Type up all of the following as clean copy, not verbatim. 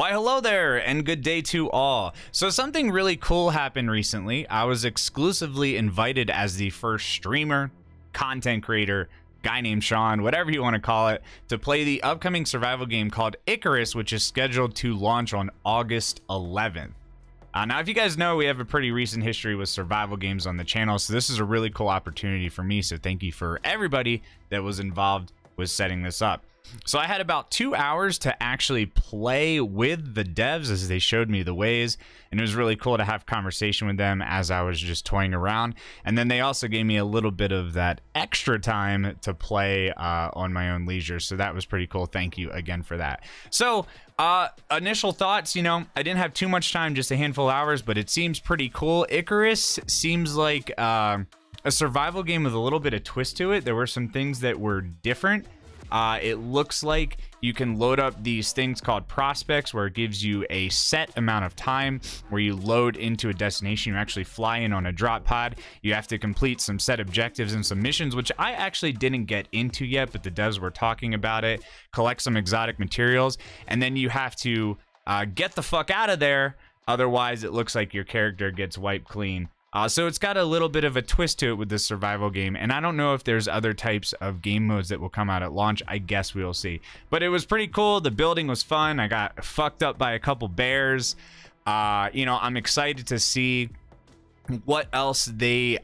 Why, hello there, and good day to all. So something really cool happened recently. I was exclusively invited as the first streamer, content creator, guy named Sean, whatever you want to call it, to play the upcoming survival game called Icarus, which is scheduled to launch on August 11th. Now, if you guys know, we have a pretty recent history with survival games on the channel, so this is a really cool opportunity for me, so thank you for everybody that was involved with setting this up. So I had about 2 hours to actually play with the devs as they showed me the ways, and it was really cool to have conversation with them as I was just toying around. And then they also gave me a little bit of that extra time to play on my own leisure, so that was pretty cool. Thank you again for that. So initial thoughts, you know, I didn't have too much time, just a handful of hours, but it seems pretty cool. Icarus seems like a survival game with a little bit of twist to it. There were some things that were different. It looks like you can load up these things called prospects, where it gives you a set amount of time where you load into a destination. You actually fly in on a drop pod. You have to complete some set objectives and some missions, which I actually didn't get into yet, but the devs were talking about it. Collect some exotic materials, and then you have to get the fuck out of there. Otherwise, it looks like your character gets wiped clean. So it's got a little bit of a twist to it with this survival game, and I don't know if there's other types of game modes that will come out at launch. I guess we'll see. But it was pretty cool. The building was fun. I got fucked up by a couple bears. You know, I'm excited to see what else they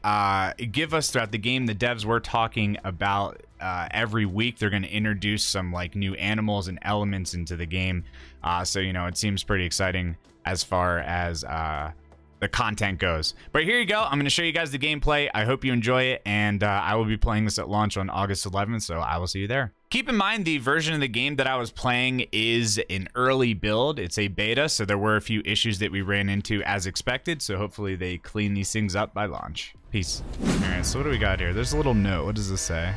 give us throughout the game. The devs were talking about every week they're going to introduce some like new animals and elements into the game. So, you know, it seems pretty exciting as far as the content goes. But here you go. I'm going to show you guys the gameplay. I hope you enjoy it, and I will be playing this at launch on August 11th, so I will see you there. Keep in mind, the version of the game that I was playing is an early build. It's a beta, so there were a few issues that we ran into as expected, so hopefully they clean these things up by launch. Peace. All right, so what do we got here? There's a little note. What does this say?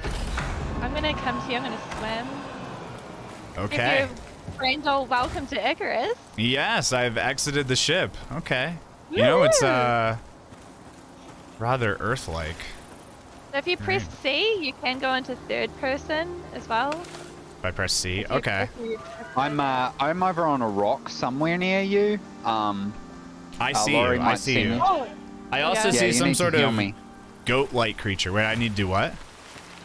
I'm going to come to you. I'm going to swim. Okay. If you're friends, oh, welcome to Icarus. Yes, I've exited the ship. Okay. You know, it's rather Earth-like. So if you press C, you can go into third person as well. If I press C, okay. I'm over on a rock somewhere near you. I see you. I see you. I also see some sort of goat-like creature. Wait, I need to do what?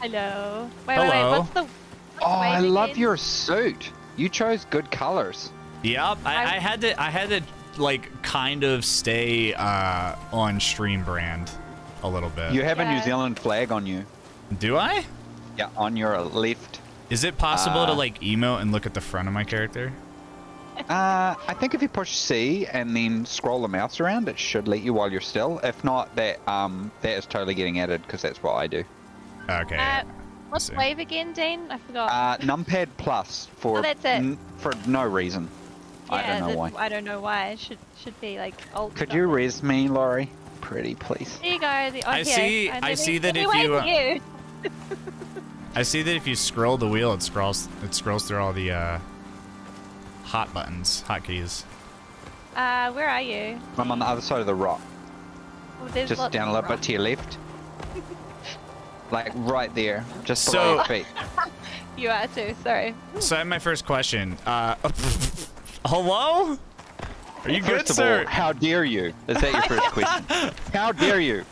Hello. Wait, hello. Wait, what's the? Oh, I love your suit. You chose good colors. Yep, I had to. I had to. Like kind of stay on stream brand a little bit. You have a New Zealand flag on you. Do I? Yeah, on your left. Is it possible to like emote and look at the front of my character? I think if you push C and then scroll the mouse around, it should let you while you're still. If not, that that is totally getting added because that's what I do. Okay. What's wave again, Dean? I forgot. Numpad plus for that's it. For no reason. Yeah, I don't know why. I don't know why. It should be like alt. Could you res me, Laurie? Pretty please. There you go. I see that if you. I see that if you scroll the wheel, it scrolls through all the hot buttons, hotkeys. Where are you? I'm on the other side of the rock. Well, just down a little bit to your left. Like right there, just below your feet. You are too. Sorry. So I have my first question. Hello? Are you good, sir? All, how dare you? Is that your first question? How dare you?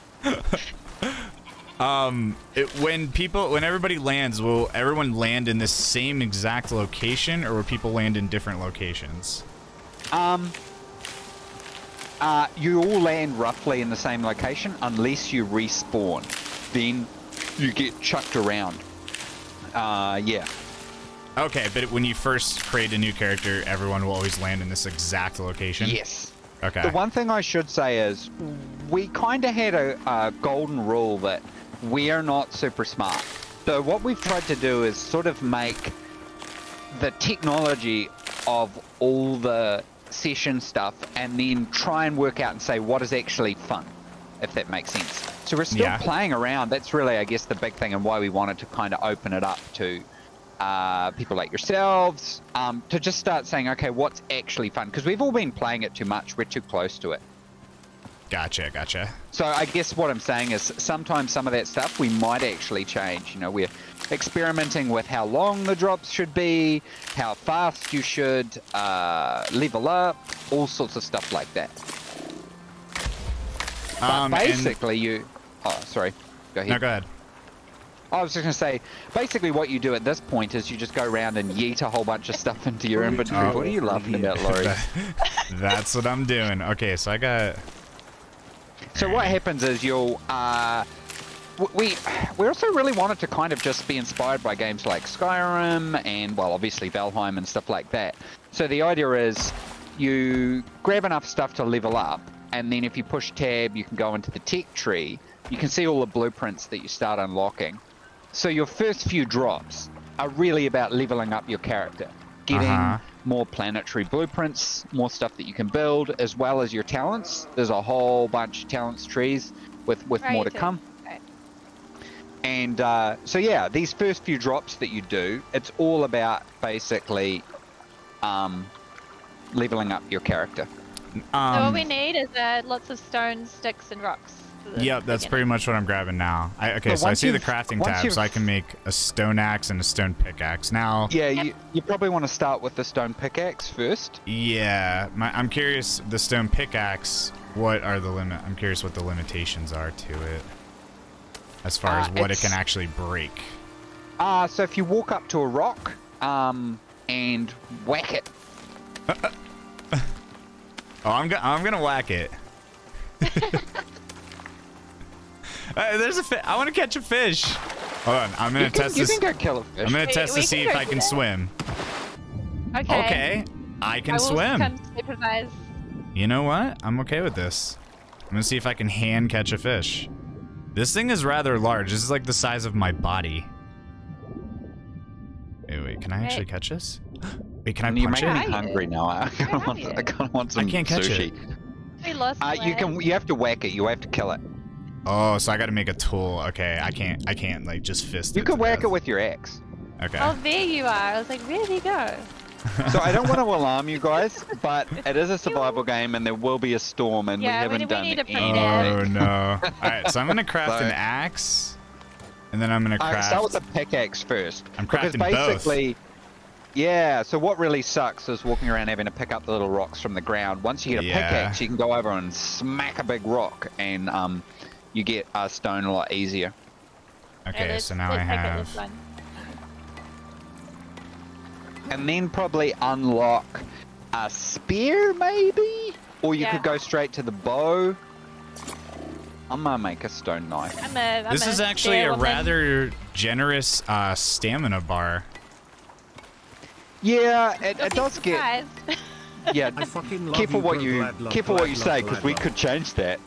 When everybody lands, will everyone land in the same exact location, or will people land in different locations? You all land roughly in the same location unless you respawn. Then you get chucked around. Yeah. Okay, but when you first create a new character, everyone will always land in this exact location? Yes. Okay. The one thing I should say is we kind of had a golden rule that we are not super smart. So what we've tried to do is sort of make the technology of all the session stuff and then try and work out and say what is actually fun, if that makes sense. So we're still playing around. That's really, I guess, the big thing and why we wanted to kind of open it up to people like yourselves, to just start saying, okay, what's actually fun? Because we've all been playing it too much. We're too close to it. Gotcha, gotcha. So I guess what I'm saying is sometimes some of that stuff we might actually change. You know, we're experimenting with how long the drops should be, how fast you should level up, all sorts of stuff like that. But basically you... Oh, sorry. Go ahead. No, go ahead. I was just going to say, basically what you do at this point is you just go around and yeet a whole bunch of stuff into your inventory. Oh, what are you laughing about, Laurie? That's what I'm doing. Okay, so I got... So what happens is you'll... We also really wanted to kind of just be inspired by games like Skyrim and, well, obviously Valheim and stuff like that. So the idea is you grab enough stuff to level up, and then if you push tab, you can go into the tech tree. You can see all the blueprints that you start unlocking. So your first few drops are really about leveling up your character, getting more planetary blueprints, more stuff that you can build, as well as your talents. There's a whole bunch of talents trees with more to come. And so yeah, these first few drops that you do, it's all about basically leveling up your character. So what we need is lots of stones, sticks, and rocks. Yep, that's pretty much what I'm grabbing now. Okay, so I see the crafting tab, so I can make a stone axe and a stone pickaxe. Now, yeah, you probably want to start with the stone pickaxe first. Yeah, I'm curious, the stone pickaxe, what are the limit? I'm curious what the limitations are to it. As far as what it can actually break. So if you walk up to a rock and whack it. Oh, I'm gonna whack it. There's a fish. I want to catch a fish. Hold on, I'm gonna test this. You can go kill a fish. I'm gonna test to see if I can swim. Okay, I can swim. You know what? I'm okay with this. I'm gonna see if I can hand catch a fish. This thing is rather large. This is like the size of my body. Wait, can I actually catch this? Wait, can I punch it? You make me hungry now. I kind of want some sushi. I can't catch it. We lost you have to whack it. You have to kill it. Oh, so I got to make a tool. Okay, I can't like just fist it. You can whack it with your axe. Okay. Oh, there you are. I was like, where did he go? So I don't want to alarm you guys, but it is a survival game, and there will be a storm, and we haven't done anything. Oh no! All right, so I'm gonna craft an axe, and then I'm gonna craft. Start with the pickaxe first. I'm crafting both. Yeah. So what really sucks is walking around having to pick up the little rocks from the ground. Once you get a pickaxe, you can go over and smack a big rock, and you get a stone a lot easier. Okay, so now I have. And then probably unlock a spear, maybe? Or you could go straight to the bow. I'm gonna make a stone knife. This is actually a rather generous stamina bar. Yeah, it does get... Yeah, careful what you say, because we could change that.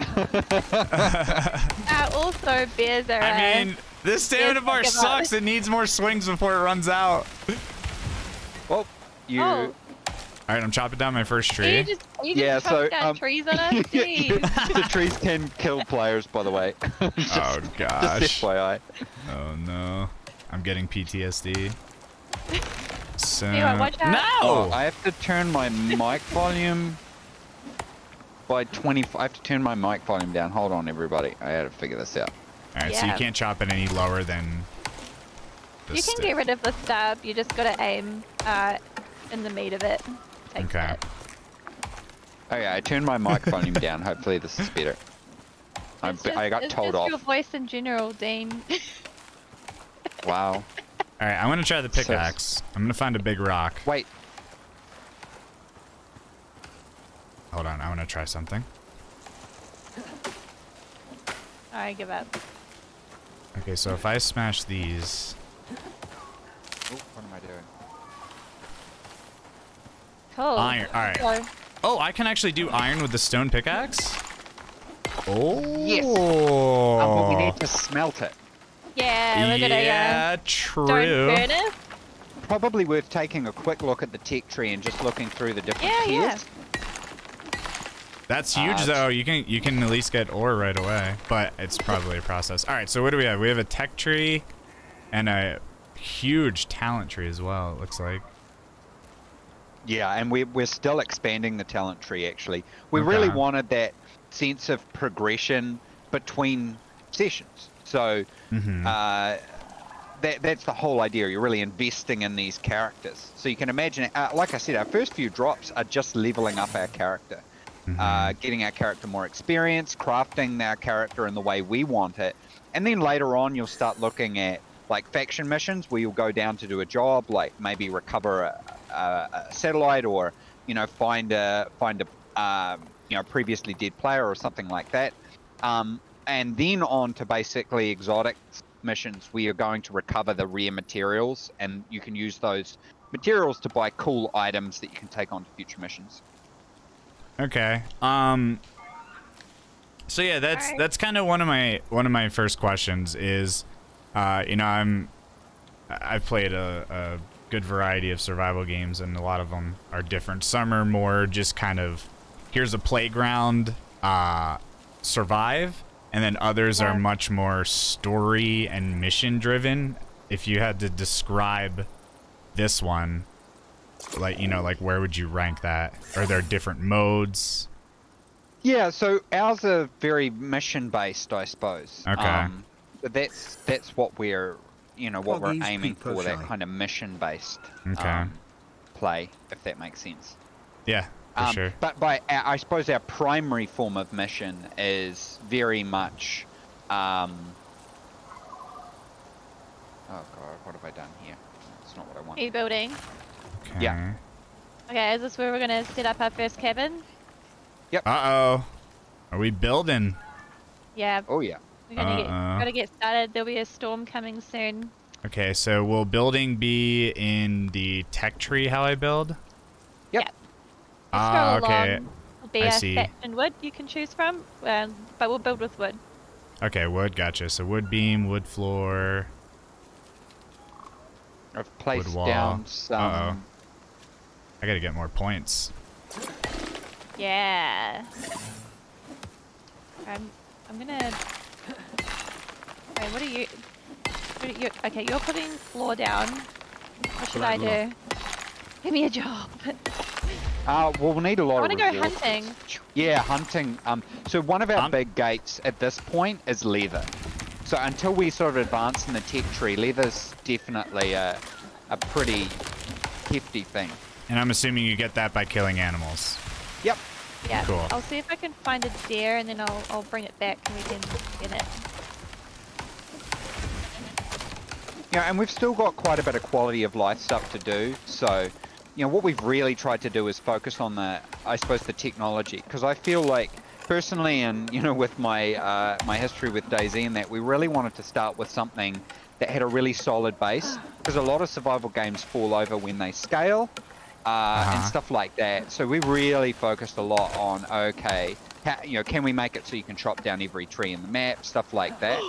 Also, bears are... I mean, this stamina bar sucks. It needs more swings before it runs out. All right, I'm chopping down my first tree. You just chopping down trees on us? The trees can kill players, by the way. Oh, gosh. Just FYI. Oh, no. I'm getting PTSD. So... Watch out. No! Oh, I have to turn my mic volume by 20... I have to turn my mic volume down. Hold on, everybody. I had to figure this out. All right, so you can't chop it any lower than... You can get rid of the stab. You just gotta aim in the meat of it. Okay. Okay, I turned my mic volume down. Hopefully this is better. I got told off. It's just your voice in general, Dean. Wow. All right, I want to try the pickaxe. I'm gonna find a big rock. Wait. Hold on, I want to try something. I give up. Okay, so if I smash these. Oh, what am I doing? Cool. Iron. All right. Hello. Oh, I can actually do iron with the stone pickaxe. Oh. Yes. But we need to smelt it. Yeah. Look at it. Yeah. True. Don't burn it. Probably worth taking a quick look at the tech tree and just looking through the different tiers. Yeah. That's huge though. You can at least get ore right away, but it's probably a process. All right. So what do we have? We have a tech tree, and a huge talent tree as well, it looks like. Yeah, and we're still expanding the talent tree, actually. We really wanted that sense of progression between sessions. So that's the whole idea. You're really investing in these characters. So you can imagine, like I said, our first few drops are just leveling up our character. Mm-hmm. Getting our character more experience, crafting our character in the way we want it. And then later on, you'll start looking at like faction missions where you'll go down to do a job, like maybe recover a satellite, or, you know, find a you know, previously dead player or something like that. And then on to basically exotic missions where you're going to recover the rare materials, and you can use those materials to buy cool items that you can take on to future missions. Okay. So yeah, that's kind of one of my first questions is, you know, I've played a good variety of survival games, and a lot of them are different. Some are more just kind of, here's a playground, survive, and then others are much more story and mission driven. If you had to describe this one, like, you know, like, where would you rank that? Are there different modes? Yeah, so ours are very mission based, I suppose. Okay. That's what we're, you know, what we're aiming for, that kind of mission based play, if that makes sense. Yeah, for sure. But I suppose our primary form of mission is very much, oh god, what have I done here? That's not what I want. Are you building? Okay. Yeah. Okay, is this where we're gonna set up our first cabin? Yep. Uh-oh. Are we building? Yeah. Oh, yeah. We're gonna get started. There'll be a storm coming soon. Okay, so will building be in the tech tree how I build? Yep. Ah, okay. There'll be fat and wood you can choose from, but we'll build with wood. Okay, wood, gotcha. So wood beam, wood floor... I've placed down some. Uh-oh. I gotta get more points. Yeah. I'm gonna. Wait, what are you? Okay, you're putting floor down. What should I do? Give me a job. Well, we'll need a lot of resources. I wanna go hunting. Yeah, hunting. So one of our big gates at this point is leather. So until we sort of advance in the tech tree, leather's definitely a pretty hefty thing. And I'm assuming you get that by killing animals. Yep. Yeah. Cool. I'll see if I can find a deer, and then I'll bring it back and we can get it. Yeah, and we've still got quite a bit of quality of life stuff to do. So, you know, what we've really tried to do is focus on the, I suppose, the technology, because I feel like, personally, and, you know, with my my history with DayZ and that, we really wanted to start with something that had a really solid base, because a lot of survival games fall over when they scale and stuff like that. So we really focused a lot on, okay, how, you know, can we make it so you can chop down every tree in the map, stuff like that.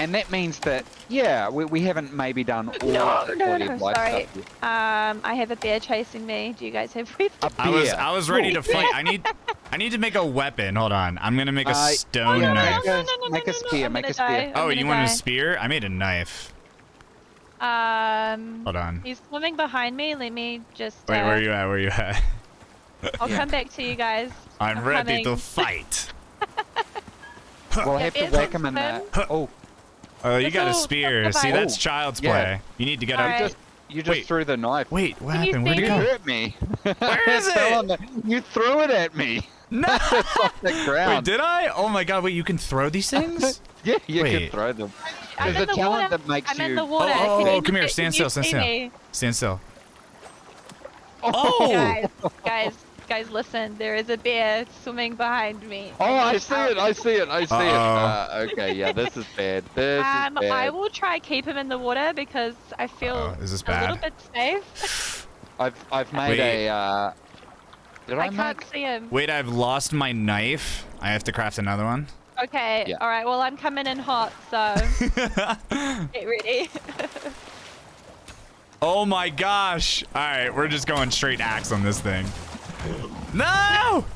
And that means that, yeah, we haven't maybe done all the quality of life stuff yet. I have a bear chasing me. Do you guys have weapons? I was ready to fight. I need to make a weapon. Hold on. I'm going to make a stone knife. Make a spear. Make a spear. Oh, you want a spear? I made a knife. Hold on. He's swimming behind me. Let me just... Wait, where are you at? Where are you at? I'll come back to you guys. I'm ready to fight. Well, I have to whack him in there. Oh. Oh, you got a spear. See, that's child's play. Yeah. You need to get up. You just threw the knife. Wait, what happened? Where'd it go? You hurt me. Where is it? You threw it at me. No. It's off the ground. Wait, did I? Oh my god, wait, you can throw these things? Yeah, you can throw them. There's a talent that makes you... I'm in the water. Oh, come here. Stand still, stand still. Stand still. Oh! Guys, listen, there is a bear swimming behind me. Oh, I see it, I see it, I see it. Okay, yeah, this is bad. This is bad. I will try keep him in the water because I feel a little bit safe. I've made I can't see him. Wait, I've lost my knife. I have to craft another one. Okay, all right, well, I'm coming in hot, so get ready. Oh my gosh. All right, we're just going straight axe on this thing. No!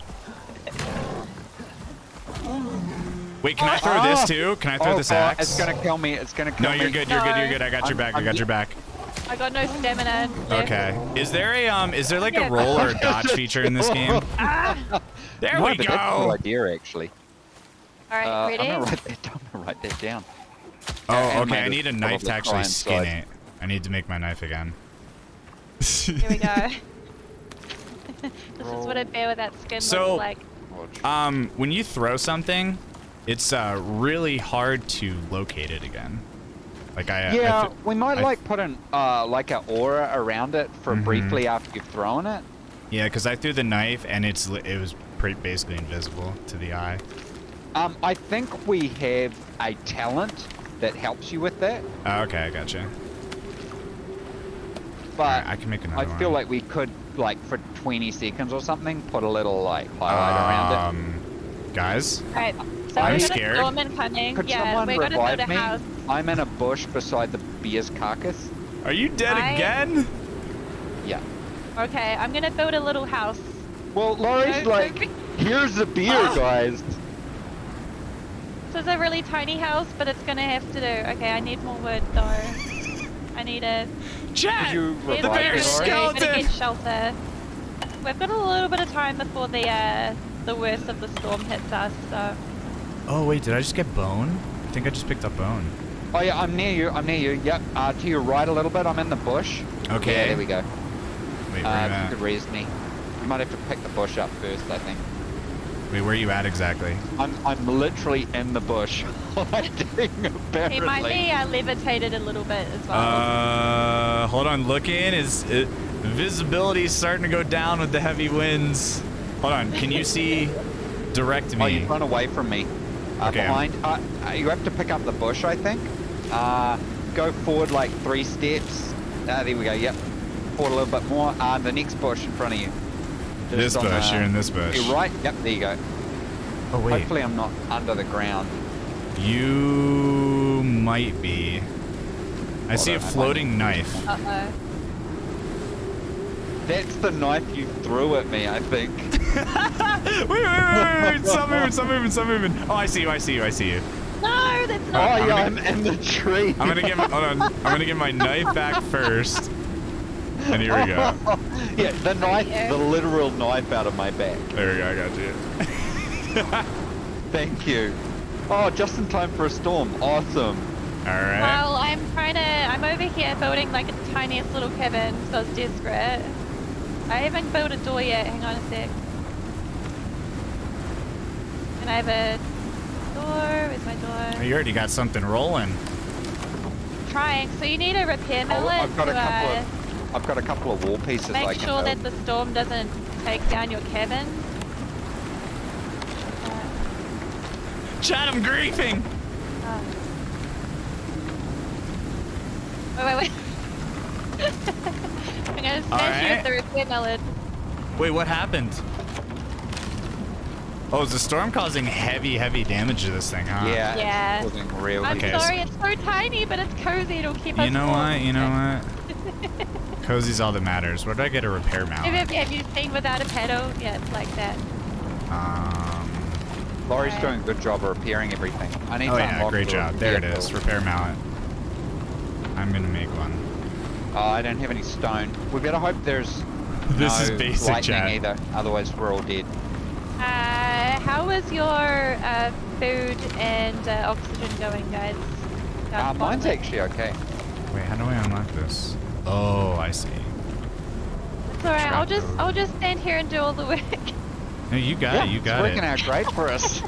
Wait, can I throw this too? Can I throw this axe? It's gonna kill me. It's gonna kill me. No, you're good. You're good. You're good. I got your back. I got your back. I got no stamina. Okay. Is there a like a roll or a dodge feature in this game? There we go. That's a cool idea, actually. All right, ready? I'm gonna write that down. Oh, okay. I need a knife to actually skin it. I need to make my knife again. Here we go. This is what a bear with that skin looks like. When you throw something, it's really hard to locate it again. Like we might put an like an aura around it for briefly after you've thrown it. Yeah, because I threw the knife and it was basically invisible to the eye. I think we have a talent that helps you with that. Oh, okay, I gotcha. But right, I can make another one. I feel like we could, like, for 20 seconds or something, put a little, like, highlight around it. Guys, right, so I'm scared. Could someone revive me? I'm in a bush beside the beer's carcass. Are you dead again? Yeah. Okay, I'm gonna build a little house. Well, Laurie's like, here's the beer, guys. This is a really tiny house, but it's gonna have to do. Okay, I need more wood, though. I need a... Chat! The bear's skeleton! Shelter. We've got a little bit of time before the worst of the storm hits us, so... Oh, wait, did I just get bone? I think I just picked up bone. Oh, yeah, I'm near you, Yep, to your right a little bit, I'm in the bush. Okay. Yeah, there we go. Wait, you could raise me. You might have to pick the bush up first, I think. Wait, where are you at exactly? I'm literally in the bush. He might be levitated a little bit as well. Hold on, look in. Visibility's starting to go down with the heavy winds. Hold on, can you see? Direct me. Oh, you've run away from me. Okay. Behind. You have to pick up the bush, I think. Go forward like 3 steps. There we go. Yep. Forward a little bit more. The next bush in front of you. This bush, you're in this bush. You're right. Yep, there you go. Oh, wait. Hopefully I'm not under the ground. You might be. I see a floating knife. Uh-oh. That's the knife you threw at me, I think. Wait. Stop moving. Oh, I see you. No, that's not. Oh, yeah, I'm in the tree. I'm gonna get my knife back first. And here we go. Yeah, the knife, the literal knife out of my back. There we go, I got you. Thank you. Oh, just in time for a storm. Awesome. All right. Well, I'm over here building like the tiniest little cabin because I was desperate. I haven't built a door yet. Hang on a sec. And I have a door. Where's my door? Oh, you already got something rolling. I'm trying. So you need a repair mallet. I've got a couple of wall pieces. Make sure that the storm doesn't take down your cabin. Chad, I'm griefing! Wait. I'm gonna smash you with the repair mallet. Wait, what happened? Oh, is the storm causing heavy, heavy damage to this thing, huh? Yeah. It's causing real I'm sorry, it's so tiny, but it's cozy. It'll keep us You know what? Cozy's all that matters. Where do I get a repair mount? Have you seen without a pedal? Yeah, it's like that. Laurie's doing a good job of repairing everything. I need great job. There it is. Repair mallet. I'm gonna make one. Oh, I don't have any stone. We better hope there's no lightning either. Otherwise, we're all dead. How is your food and oxygen going, guys? Mine's actually okay. Wait, how do I unlock this? Oh, I see. It's alright. I'll just stand here and do all the work. No, you got it. You got it. It's working out great for us.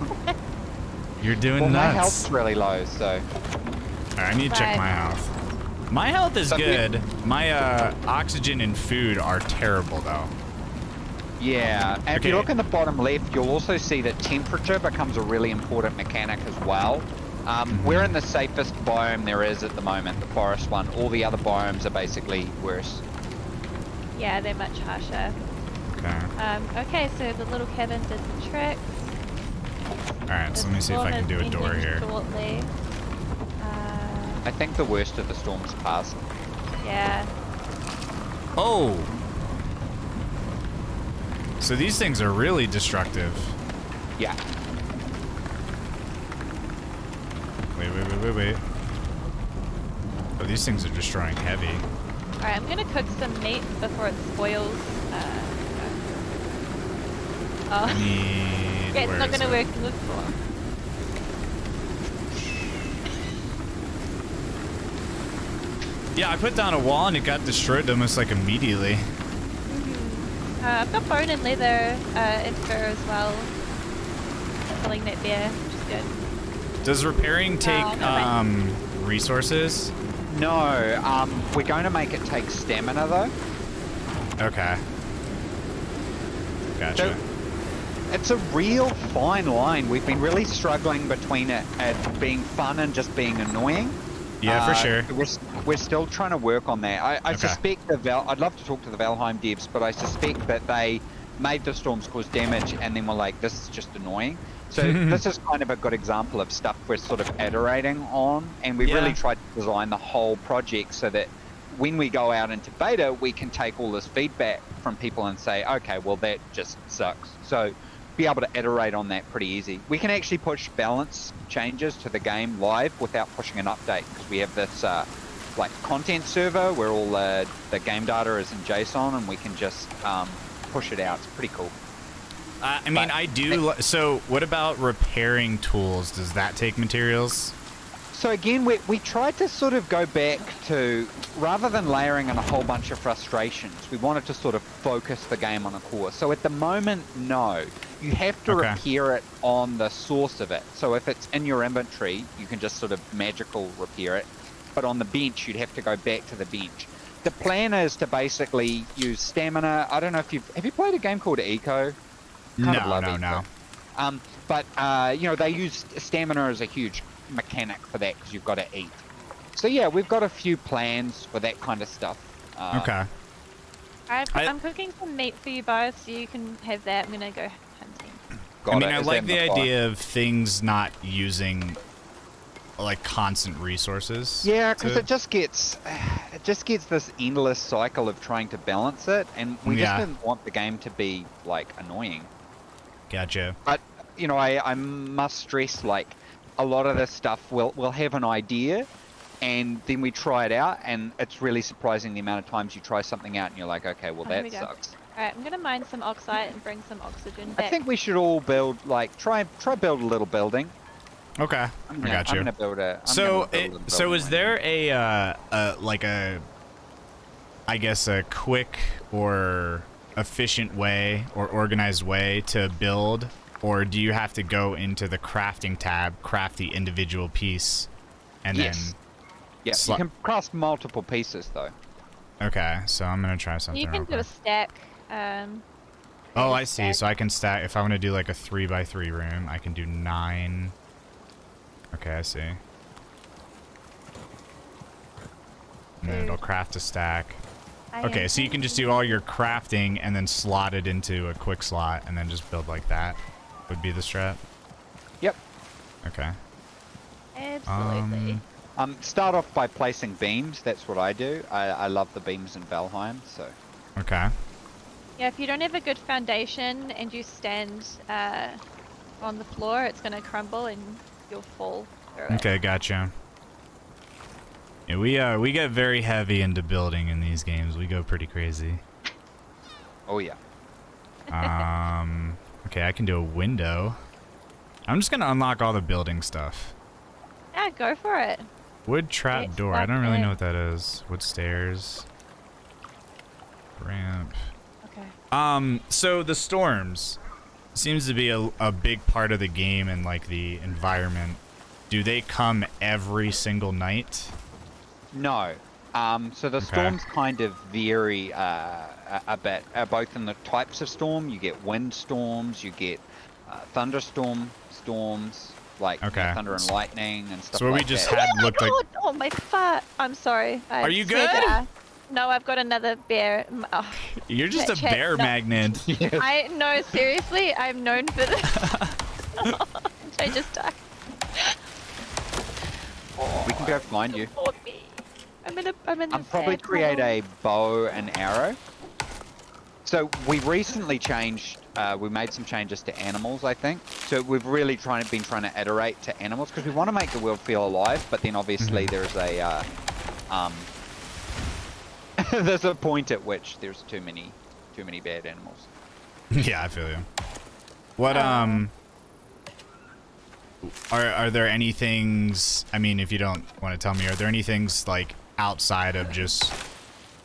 You're doing nuts. My health's really low, so. All right, I need to check my health. My health is good. My oxygen and food are terrible, though. Yeah. And if you look in the bottom left, you'll also see that temperature becomes a really important mechanic as well. We're in the safest biome there is at the moment, the forest one. All the other biomes are basically worse. Yeah, they're much harsher. Okay. Okay, so the little cabin did the trick. Alright, so let me see if I can do a door here. I think the worst of the storm's passed. Yeah. Oh! So these things are really destructive. Yeah. Wait. Oh, these things are destroying heavy. Alright, I'm gonna cook some meat before it spoils. It's not gonna work in the storm. Yeah, I put down a wall and it got destroyed almost like immediately. Mm-hmm. I've got bone and leather and fur as well. Filling that bear, which is good. Does repairing take resources? No, we're going to make it take stamina though. Okay. Gotcha. So, it's a real fine line. We've been really struggling between it being fun and just being annoying. Yeah, for sure. We're still trying to work on that. I suspect I'd love to talk to the Valheim devs, but I suspect that they made the storms cause damage and then were like, this is just annoying. So this is kind of a good example of stuff we're sort of iterating on. And we really tried to design the whole project so that when we go out into beta, we can take all this feedback from people and say, okay, well, that just sucks. So be able to iterate on that pretty easy. We can actually push balance changes to the game live without pushing an update because we have this like content server where all the game data is in JSON and we can just push it out. It's pretty cool. I mean, I do. So what about repairing tools? Does that take materials? So again, we tried to sort of go back to, rather than layering in a whole bunch of frustrations, we wanted to sort of focus the game on a core. So at the moment, no. You have to repair it on the source of it. So if it's in your inventory, you can just sort of magical repair it. But on the bench, you'd have to go back to the bench. The plan is to basically use stamina. I don't know if you've... Have you played a game called Eco? No, no, no. You know, they use stamina as a huge mechanic for that because you've got to eat. So, yeah, we've got a few plans for that kind of stuff. Okay. I'm cooking some meat for you both, so you can have that when I go... I mean, I like the idea of things not using like constant resources. Yeah, because it just gets this endless cycle of trying to balance it, and we just didn't want the game to be like annoying. Gotcha. But you know, I must stress, like, a lot of this stuff we'll have an idea, and then we try it out, and it's really surprising the amount of times you try something out and you're like, okay, well that sucks. Alright, I'm gonna mine some oxide and bring some oxygen back. I think we should all build, like, try build a little building. Okay, I got you. I'm gonna build a. So is there a I guess a quick or efficient way or organized way to build, or do you have to go into the crafting tab, craft the individual piece, and then? Yes. Yeah, you can craft multiple pieces though. Okay, so I'm gonna try something. You can do a stack. Oh, I see. So I can stack. If I want to do like a 3x3 room, I can do 9. Okay, I see. And then it'll craft a stack. Okay, so you can just do all your crafting and then slot it into a quick slot and then just build like that. Would be the strat. Yep. Okay. Absolutely. Start off by placing beams. That's what I do. I love the beams in Valheim. So. Okay. Yeah, if you don't have a good foundation and you stand on the floor, it's going to crumble and you'll fall through it. Okay, gotcha. Yeah, we get very heavy into building in these games. We go pretty crazy. Oh, yeah. Okay, I can do a window. I'm just going to unlock all the building stuff. Yeah, go for it. Wood trap door. I don't really know what that is. Wood stairs. Ramp. So the storms seems to be a big part of the game and like the environment. Do they come every single night? No. So the storms kind of vary a bit, both in the types of storm. You get wind storms, you get thunderstorm storms, like thunder and lightning and stuff like that. So we just had looked like... Oh my fart! I'm sorry. Are you good? No, I've got another bear. Oh, you're just a bear magnet. Yes. I know, seriously, I'm known for this. I just died. Oh, we can go find you. Me. I'm probably create a bow and arrow. So we recently changed. We made some changes to animals, I think. So we've really been trying to iterate to animals because we want to make the world feel alive. But then obviously there's a there's a point at which there's too many bad animals. Yeah, I feel you. What are there any things? I mean, if you don't want to tell me, are there any things like outside of just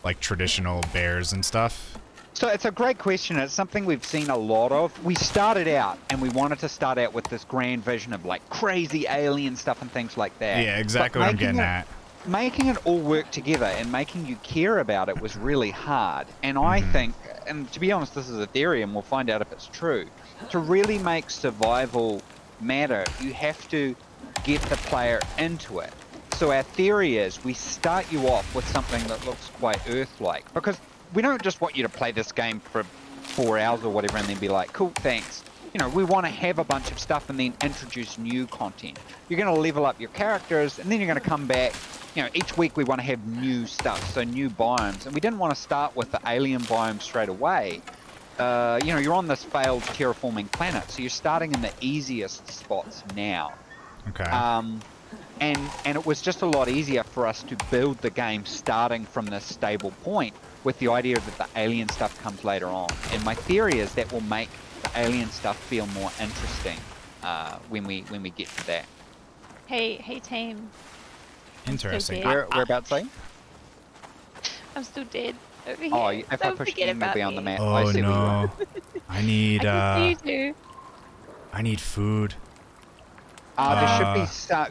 like traditional bears and stuff? So it's a great question. It's something we've seen a lot of. We started out and we wanted to start out with this grand vision of like crazy alien stuff and things like that. Yeah, exactly what I'm getting at. Making it all work together and making you care about it was really hard. And I think, and to be honest, this is a theory and we'll find out if it's true, to really make survival matter, you have to get the player into it. So our theory is we start you off with something that looks quite Earth-like, because we don't just want you to play this game for 4 hours or whatever and then be like, cool, thanks. You know, we want to have a bunch of stuff and then introduce new content. You're going to level up your characters and then you're going to come back. You know, each week we want to have new stuff, so new biomes. And we didn't want to start with the alien biome straight away. You know, you're on this failed terraforming planet, so you're starting in the easiest spots now. Okay. And it was just a lot easier for us to build the game starting from this stable point with the idea that the alien stuff comes later on. And my theory is that will make the alien stuff feel more interesting when we get to that. Hey team. Interesting. We're about to say? I'm still dead over here. Oh, if Don't I push in, we'll be on the map. Oh, I see no. I need food. There should be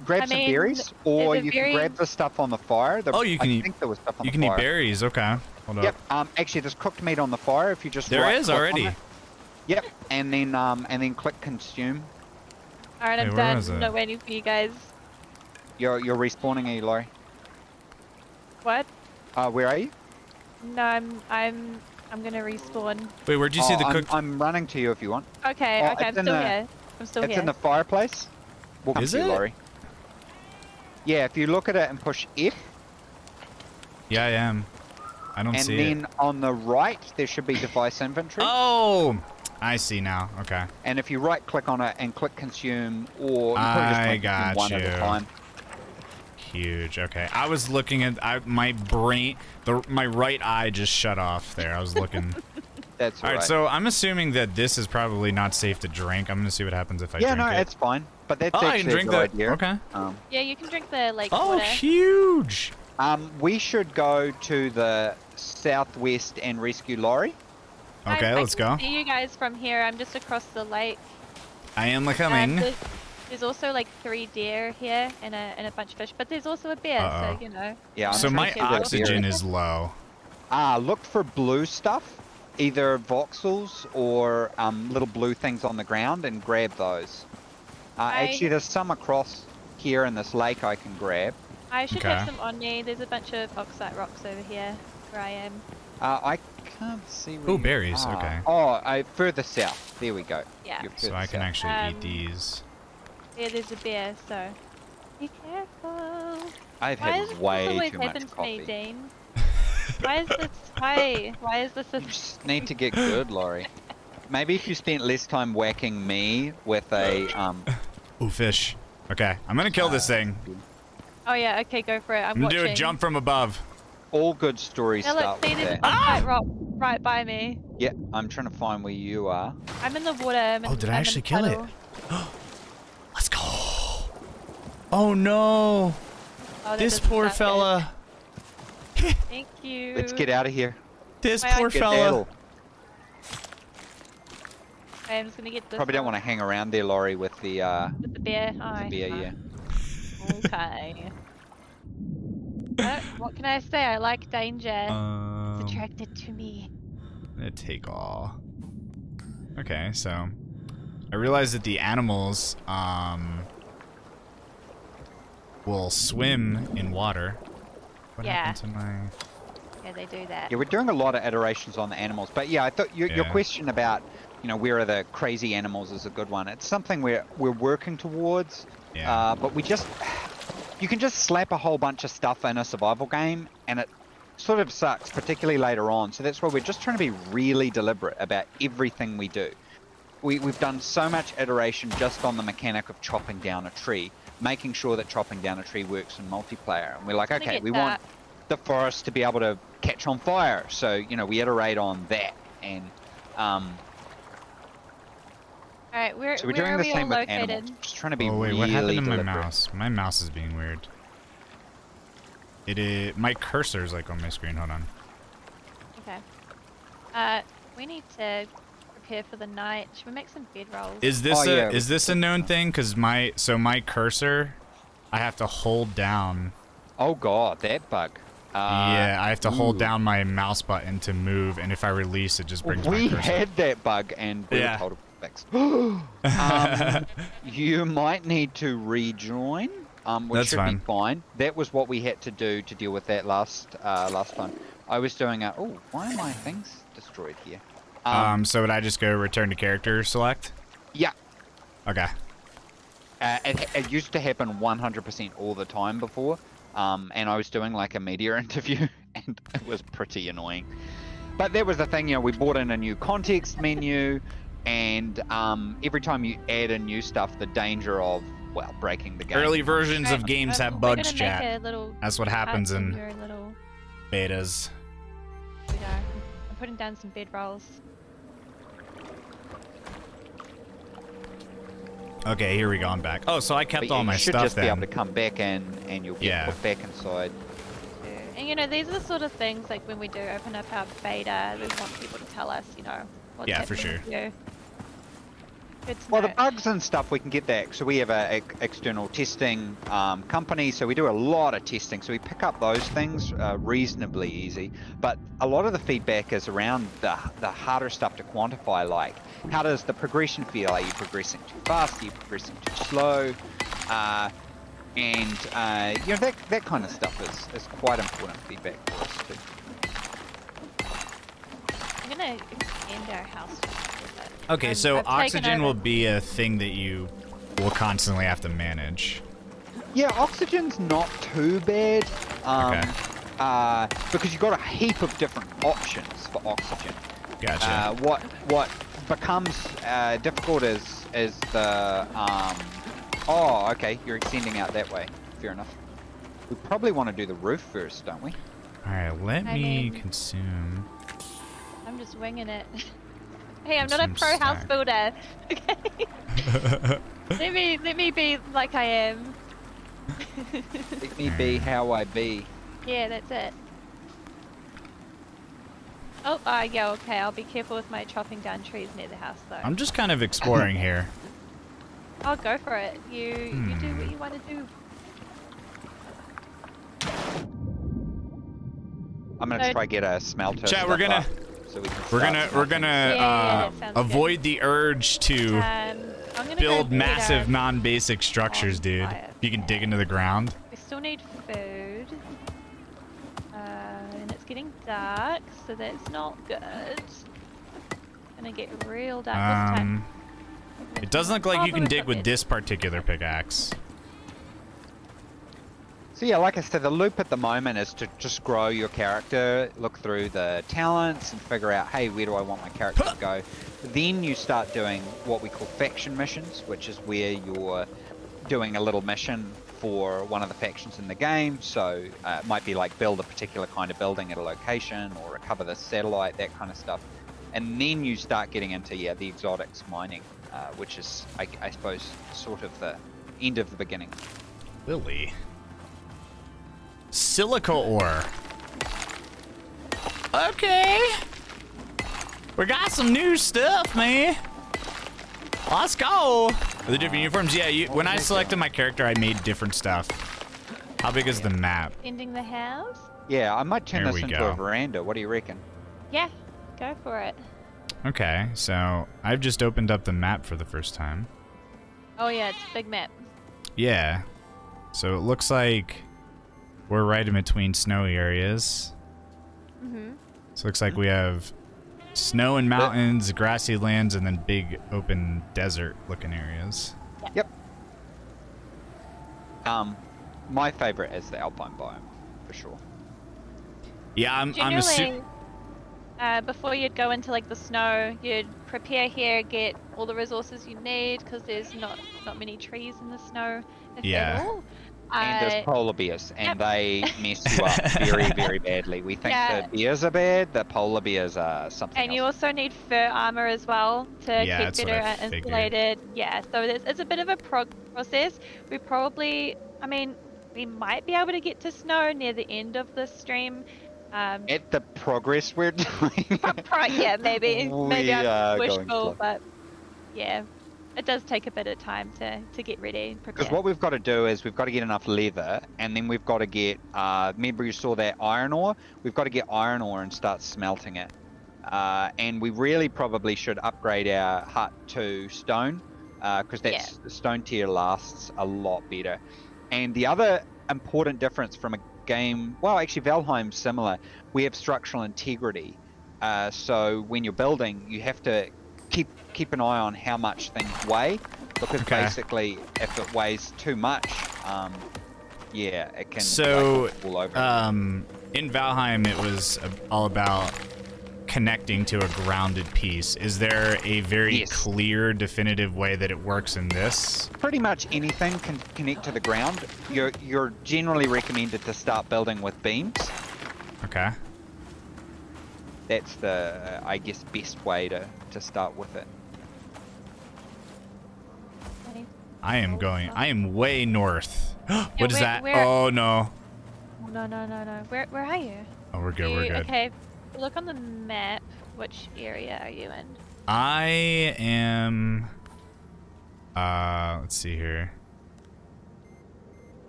grab some berries, or you can grab the stuff on the fire. I think there was stuff on the fire. You can eat berries, okay. Hold yep. Up. Actually, there's cooked meat on the fire. If you just there is already. Yep. And then click consume. All right, I'm done. I'm not waiting for you guys. You're respawning, are you, Laurie? What? Where are you? No, I'm gonna respawn. Wait, where'd you see the cooked? I'm running to you if you want. Okay, okay, I'm still here. I'm still here. It's in the fireplace. Is it? Laurie. Yeah, if you look at it and push F. Yeah, I am. I don't see it. And then on the right, there should be device inventory. Oh, I see now. Okay. And if you right click on it and click consume, or you probably just click one at a time. Huge. Okay. I was looking at my brain. My right eye just shut off there. I was looking. That's all right. So I'm assuming that this is probably not safe to drink. I'm gonna see what happens if I drink it. Yeah, no, it's fine. But that's actually I can drink that. Idea. Okay. Yeah, you can drink the like. Oh, water. Huge! We should go to the southwest and rescue Laurie. Okay, let's go. I can see you guys from here. I'm just across the lake. I am coming. There's also like 3 deer here and a bunch of fish, but there's also a bear, so you know. Yeah. So my oxygen is low. Look for blue stuff. Either voxels or little blue things on the ground and grab those. Actually, there's some across here in this lake I can grab. I should have some on me. There's a bunch of oxide rocks over here where I am. I can't see where berries, okay. Further south. There we go. Yeah. So I can actually eat these. Yeah, there's a bear, so be careful. I've had way too much coffee. To me, Dean? Why is this? You just need to get good, Laurie. Maybe if you spent less time whacking me with a Ooh, fish. Okay, I'm gonna kill this thing. Oh yeah, okay, go for it. I'm gonna do a jump from above. All good stories start with that. White rock right by me. Yeah, I'm trying to find where you are. I'm in the water. Did I actually kill it? Let's go. Oh no. This poor fella. Thank you. Let's get out of here. This poor fella. I'm just gonna get this. Probably don't want to hang around there, Laurie, with the bear. Yeah. Okay. What can I say? I like danger. It's attracted to me. I'm gonna take all. Okay, so I realized that the animals will swim in water. What happened to my... Yeah, they do that. Yeah, we're doing a lot of iterations on the animals, but yeah, I thought your question about, you know, where are the crazy animals is a good one. It's something we're working towards, but we just... You can just slap a whole bunch of stuff in a survival game, and it sort of sucks, particularly later on. So that's why we're just trying to be really deliberate about everything we do. We've done so much iteration just on the mechanic of chopping down a tree, making sure that chopping down a tree works in multiplayer. And we're like, okay, we want the forest to be able to catch on fire. So, you know, we iterate on that. And, all right, where are we all located? Just trying to be really deliberate. What happened to my mouse? My mouse is being weird. It is, my cursor's like on my screen, hold on. Okay. We need to prepare for the night. Should we make some bed rolls? Is this a known thing? Cause my cursor, I have to hold down. Oh god, that bug. Yeah, I have to hold down my mouse button to move, and if I release, it just brings my cursor. We had that bug, and we were told it was fixed. You might need to rejoin, which should be fine. That was what we had to do to deal with that last time. I was doing a... Oh, why are my things destroyed here? So would I just go return to character select? Yeah. Okay. It used to happen 100% all the time before. And I was doing like a media interview and it was pretty annoying, but that was the thing, you know, we brought in a new context menu and every time you add in new stuff, the danger of, well, breaking the game. Early versions of games have bugs, chat. That's what happens in betas. There we go. I'm putting down some bed rolls. Okay, here we go. I'm back. Oh, so I kept all my stuff then. You should just be able to come back and you'll be put back inside. Yeah. And you know, these are the sort of things like when we do open up our beta, we want people to tell us, you know, what's happening for sure. Well, the bugs and stuff, we can get that. So we have an external testing company, so we do a lot of testing. So we pick up those things reasonably easy. But a lot of the feedback is around the harder stuff to quantify, like how does the progression feel? Are you progressing too fast? Are you progressing too slow? You know, that kind of stuff is quite important feedback for us too. I'm going to extend our house. Okay, so oxygen will be a thing that you will constantly have to manage. Yeah, oxygen's not too bad, because you've got a heap of different options for oxygen. Gotcha. What becomes difficult is the oh, okay, you're extending out that way. Fair enough. We probably want to do the roof first, don't we? All right, let me consume. I'm just winging it. Hey, I'm not a pro house builder. Okay. let me be like I am. Let me be how I be. Yeah, that's it. Oh, yeah, okay. I'll be careful with my chopping down trees near the house, though. I'm just kind of exploring here. I'll go for it. You do what you want to do. I'm gonna try get a smelter. Chat, we're gonna. So we're gonna avoid the urge to build massive non-basic structures, dude. If you can dig into the ground. We still need food, and it's getting dark, so that's not good. Gonna get real dark this time. It doesn't look like you can dig with this particular pickaxe. So yeah, like I said, the loop at the moment is to just grow your character, look through the talents and figure out, hey, where do I want my character to go? Then you start doing what we call faction missions, which is where you're doing a little mission for one of the factions in the game. So it might be like build a particular kind of building at a location or recover the satellite, that kind of stuff. And then you start getting into, yeah, the exotics mining, which is, I suppose, sort of the end of the beginning. Lily. Silica ore. Okay. We got some new stuff, man. Let's go. The different uniforms. Yeah, when I selected my character, I made different stuff. How big is the map? Ending the house? Yeah, I might turn this into a veranda. What do you reckon? Yeah, go for it. Okay, so I've just opened up the map for the first time. Oh, yeah, it's a big map. Yeah. So it looks like... we're right in between snowy areas. Mm-hmm. So it looks like we have snow and mountains, grassy lands, and then big open desert-looking areas. Yep. My favorite is the alpine biome, for sure. Yeah, I'm assuming. Before you'd go into like the snow, you'd prepare here, get all the resources you need because there's not many trees in the snow at all. And there's polar bears, and they mess you up very, very badly. We think the bears are bad, the polar bears are something else. And you also need fur armor as well to keep better insulated. Yeah, so it's a bit of a process. We probably, I mean, we might be able to get to snow near the end of the stream. At the progress we're doing. Yeah, maybe. Maybe I'm wishful, but yeah. It does take a bit of time to get ready. Because what we've got to do is we've got to get enough leather, and then we've got to get, remember you saw that iron ore? We've got to get iron ore and start smelting it. And we really probably should upgrade our hut to stone, because that's the stone tier lasts a lot better. And the other important difference from a game, well, actually Valheim's similar, we have structural integrity. So when you're building, you have to keep an eye on how much things weigh, because basically if it weighs too much, yeah, it can fall over. In Valheim it was all about connecting to a grounded piece. Is there a very clear, definitive way that it works in this? Pretty much anything can connect to the ground. You're generally recommended to start building with beams. Okay. That's the, I guess, best way to start with it. I am way north. What is that? Oh, no. No. Where are you? Oh, we're good, we're good. Okay, look on the map. Which area are you in? I am, let's see here.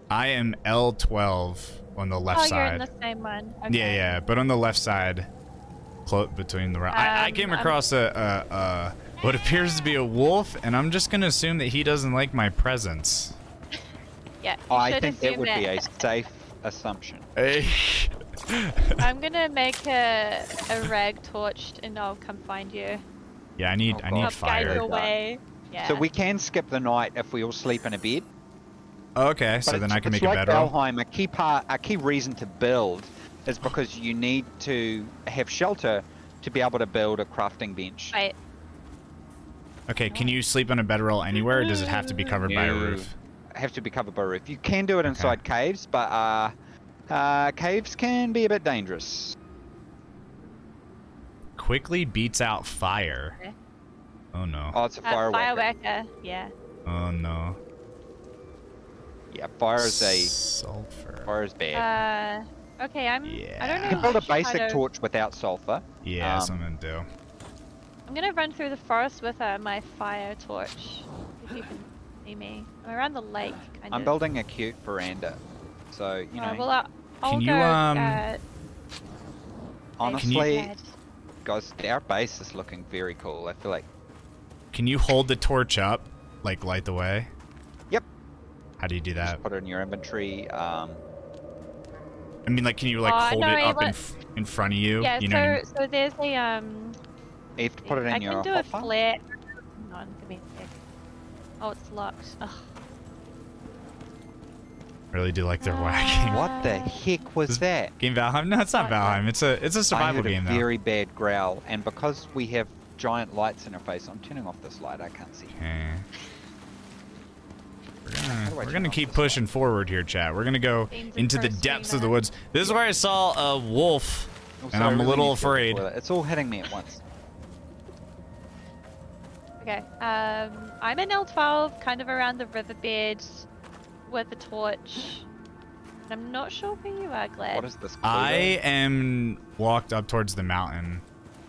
I am L12 on the left side. Oh, you're in the same one. Okay. Yeah, yeah, but on the left side. Between the round, I came across a what appears to be a wolf, and I'm just gonna assume that he doesn't like my presence. Yeah, I think that would be a safe assumption. Hey. I'm gonna make a rag torch, and I'll come find you. Yeah, I need fire. Away. Yeah. So we can skip the night if we all sleep in a bed. Okay, but so then I can make a bedroom. Valheim, a key reason to build. Is because you need to have shelter to be able to build a crafting bench. Right. Okay, can you sleep on a bedroll anywhere, or does it have to be covered by a roof? Have to be covered by a roof. You can do it inside caves, but caves can be a bit dangerous. Quickly beats out fire. Okay. Oh no. Oh, it's a fire whacker. Yeah. Oh no. Yeah, fire is sulfur. Fire is bad. Okay, I don't know. You can build a basic torch without sulfur. Yeah, that's what I'm gonna do. I'm gonna run through the forest with my fire torch. If you can see me, I'm around the lake. I'm building a cute veranda, so you know. Well, I'll can go, you honestly, guys, our base is looking very cool. I feel like. Can you hold the torch up, like light the way? Yep. How do you do that? Just put it in your inventory. I mean, like, can you, like, hold it up in front of you? Yeah, you know so there's a, You have to put it in your hopper. I can do a flare. Hang on, give me a sec. Oh, it's locked. Ugh. I really do like their whacking. What the heck was that? Game Valheim? No, it's not Valheim. It's a survival game, though. I heard a very bad growl, and because we have giant lights in our face, I'm turning off this light. I can't see. Okay. We're gonna keep pushing forward here, chat. We're gonna go into the depths of the woods. This is where I saw a wolf, and I'm a little afraid. It's all hitting me at once. Okay, I'm in L12, kind of around the riverbed, with a torch. I'm not sure where you are, Glad. What is this? I am walked up towards the mountain,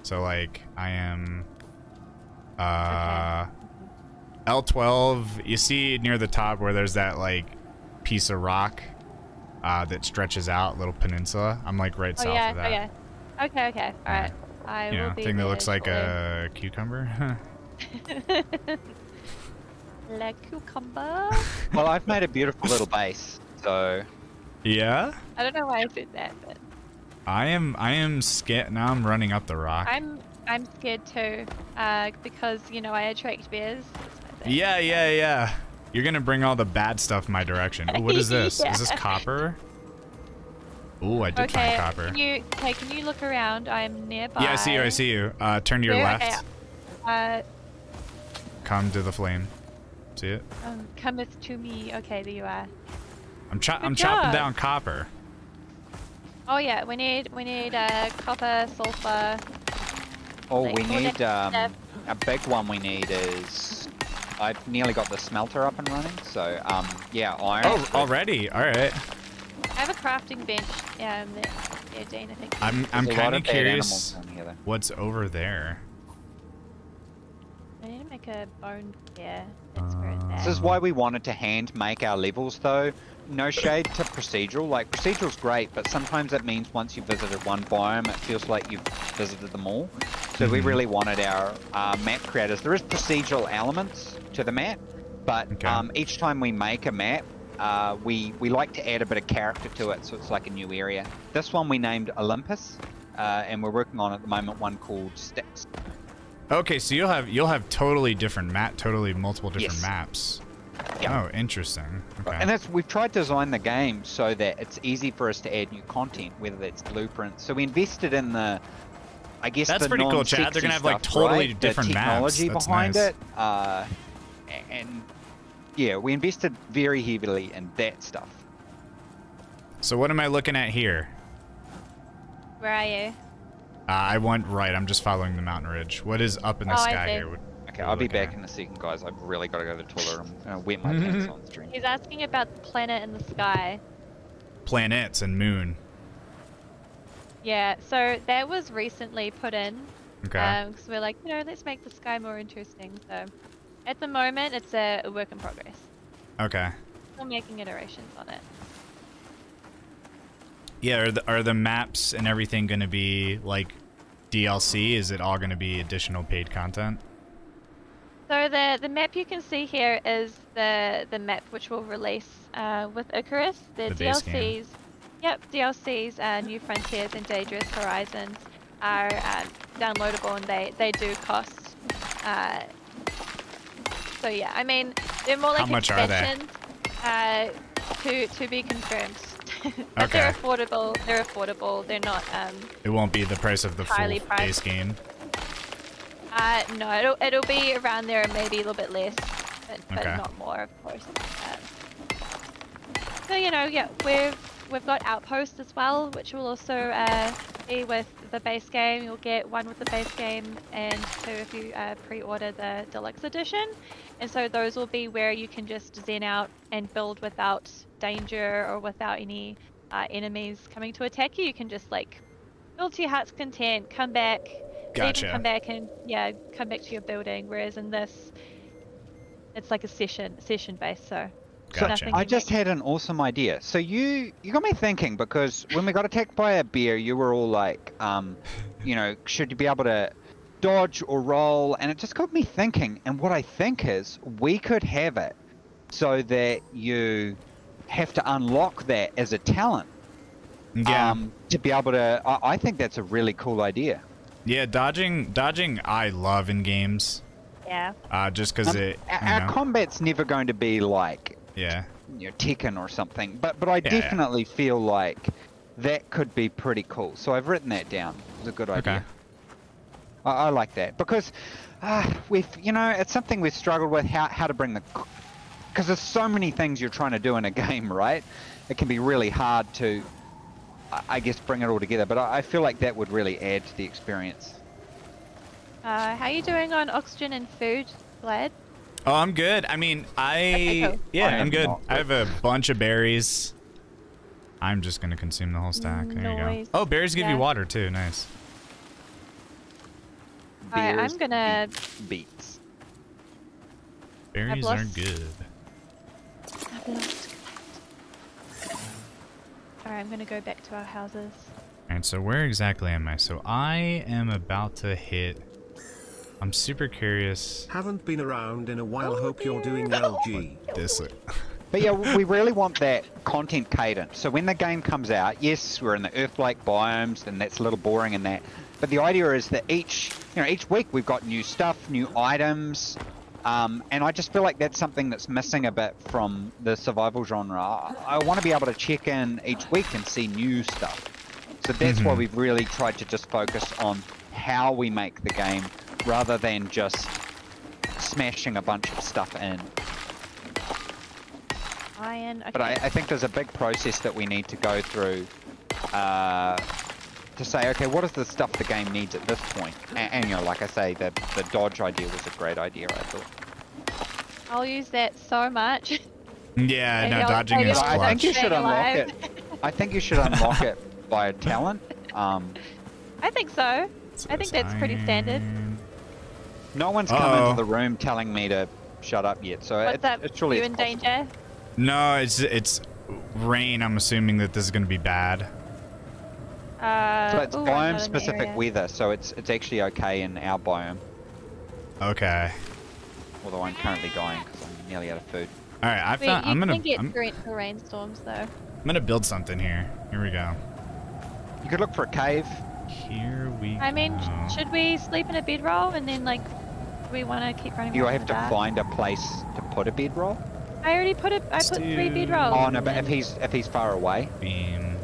so like I am. Okay. L12, you see near the top where there's that like piece of rock that stretches out, little peninsula. I'm like right south of that. Okay. All right. I will be thing that looks like a cucumber. La cucumber. Well, I've made a beautiful little base, so. Yeah. I don't know why I said that, but. I am scared now. I'm running up the rock. I'm scared too, because you know I attract bears. Yeah. You're gonna bring all the bad stuff my direction. Ooh, what is this? Is this copper? Ooh, I did find copper. Can you look around? I'm nearby. Yeah, I see you. Turn to your left. Okay. Come to the flame. See it? Cometh to me. Okay, there you are. I'm chopping down copper. Oh yeah, we need copper, sulfur. Oh, we need a big one. We need is I nearly got the smelter up and running, so yeah, iron. Oh, already? All right. I have a crafting bench. Yeah, Dane, I think. I'm kind of curious what's over there. I need to make a bone. Yeah, that's where it's at. This is why we wanted to hand make our levels, though. No shade to procedural. Like, procedural's great, but sometimes it means once you've visited one biome, it feels like you've visited them all. So we really wanted our map creators. There is procedural elements to the map, but each time we make a map, we like to add a bit of character to it, so it's like a new area. This one we named Olympus, and we're working on at the moment one called Styx. Okay, so you'll have totally different map, totally multiple different maps. Yep. Oh, interesting. Okay. And that's, we've tried to design the game so that it's easy for us to add new content, whether that's blueprints. So we invested in the, I guess that's the pretty cool, Chad. They're gonna have like totally different technology maps. That's behind it, and yeah, we invested very heavily in that stuff. So what am I looking at here? Where are you? I went right. I'm just following the mountain ridge. What is up in the sky here? Okay, I'll be back in a second, guys. I've really got to go to the toilet. I'm gonna wet my pants on stream. He's asking about the planet in the sky. Planets and moon. Yeah, so that was recently put in. Okay. Because we're like, you know, let's make the sky more interesting. So at the moment, it's a work in progress. Okay. We're making iterations on it. Yeah, are the maps and everything going to be like DLC? Is it all going to be additional paid content? So the map you can see here is the map which we'll release with Icarus. The DLCs, DLCs, New Frontiers and Dangerous Horizons are downloadable, and they do cost. So yeah, I mean they're more like expansions. How much are they? To be confirmed. But okay. They're affordable. They're affordable. They're not. It won't be the price of the full base game. No, it'll be around there, maybe a little bit less, but not more, of course. So you know, yeah, we've got Outpost as well, which will also be with the base game. You'll get one with the base game and two if you pre-order the deluxe edition. And so those will be where you can just zen out and build without danger or without any enemies coming to attack you. You can just like build to your heart's content, come back. Gotcha. Come back and come back to your building. Whereas in this, it's like a session base. So, gotcha. I just had an awesome idea. So you got me thinking, because when we got attacked by a bear, you were all like, you know, should you be able to dodge or roll? And it just got me thinking. And what I think is we could have it so that you have to unlock that as a talent. Yeah. To be able to, I think that's a really cool idea. Yeah, dodging I love in games. Yeah. Just because it... Our combat's never going to be like... Yeah. You know, Tekken or something. But I definitely feel like that could be pretty cool. So I've written that down. It's a good idea. Okay. I like that. Because, you know, it's something we've struggled with, how to bring the... Because there's so many things you're trying to do in a game, right? It can be really hard to... I guess bring it all together, but I feel like that would really add to the experience. How are you doing on oxygen and food, Glad? Oh, I'm good. I mean, I'm good. I have a bunch of berries. I'm just gonna consume the whole stack. There you go. Oh, berries give you water too. Nice. Alright, I'm gonna beets. Berries are good. I've lost. Alright, I'm gonna go back to our houses. Alright, so where exactly am I? So I am about to hit... I'm super curious. Haven't been around in a while, hope you're doing well, G. But yeah, we really want that content cadence. So when the game comes out, yes, we're in the Earth-like biomes, and that's a little boring in that. But the idea is that each week we've got new stuff, new items, and I just feel like that's something that's missing a bit from the survival genre. I want to be able to check in each week and see new stuff. So that's why we've really tried to just focus on how we make the game rather than just smashing a bunch of stuff in. Okay. But I think there's a big process that we need to go through to say, okay, what is the stuff the game needs at this point? And you know, like I say, the dodge idea was a great idea, I thought. I'll use that so much. Yeah, no, dodging is clutch. I think you should unlock it. I think you should unlock it by a talent. I think so. I think that's pretty standard. No one's come into the room telling me to shut up yet, so it's truly. You in danger? No, it's rain. I'm assuming that this is going to be bad. So it's biome specific weather, so it's actually okay in our biome. Okay. Although I'm currently dying because I'm nearly out of food. All right, I found. I'm gonna get rainstorms though. I'm gonna build something here. Here we go. You could look for a cave. Here we. I mean, should we sleep in a bedroll and then like, we want to keep running? You have to find a place to put a bedroll. I already put it. I put 3 bedrolls. Oh no, but if he's far away. Beam.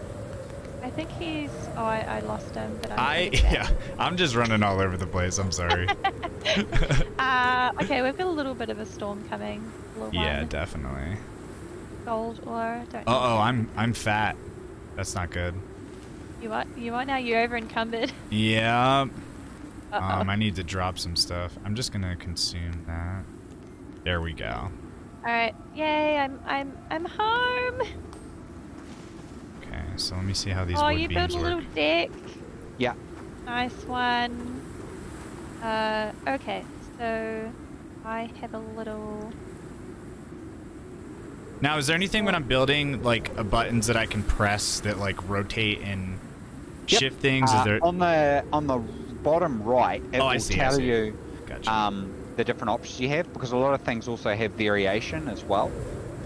I think he's. Oh, I lost him. But I'm just running all over the place. I'm sorry. Okay, we've got a little bit of a storm coming. Yeah, definitely. Gold ore. Don't. Oh, I'm fat. That's not good. You are now. You're over encumbered. Yeah. Uh-oh. I need to drop some stuff. I'm just gonna consume that. There we go. All right. Yay! I'm home. Okay, so let me see how these wood beams work. Oh, you built a little deck. Yeah. Nice one. Okay. So I have a little. Now, is there anything when I'm building, like, buttons that I can press that, like, rotate and shift things? Is there... On the bottom right, it will tell you the different options you have, because a lot of things also have variation as well.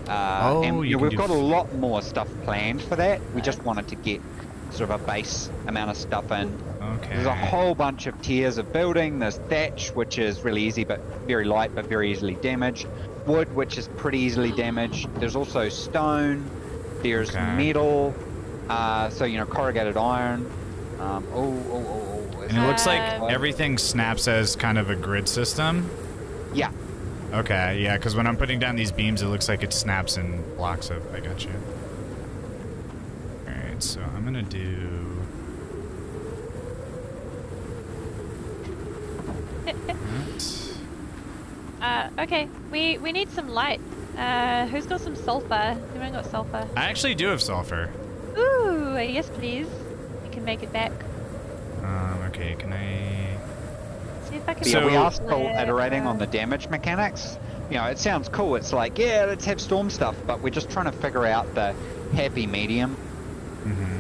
And we've got a lot more stuff planned for that. We just wanted to get sort of a base amount of stuff in. Okay. There's a whole bunch of tiers of building. There's thatch, which is really easy, but very light, but very easily damaged. Wood, which is pretty easily damaged. There's also stone. There's metal. So, you know, corrugated iron. And it looks like everything snaps as kind of a grid system. Yeah. Okay, yeah, because when I'm putting down these beams, it looks like it snaps and blocks up. I got you. All right, so I'm going to do... okay, we need some light. Who's got some sulfur? Anyone got sulfur? I actually do have sulfur. Ooh, yes please. You can make it back. Okay, can I... See if I can... So we are still iterating on the damage mechanics. You know, it sounds cool. It's like, yeah, let's have storm stuff, but we're just trying to figure out the happy medium. Mm-hmm.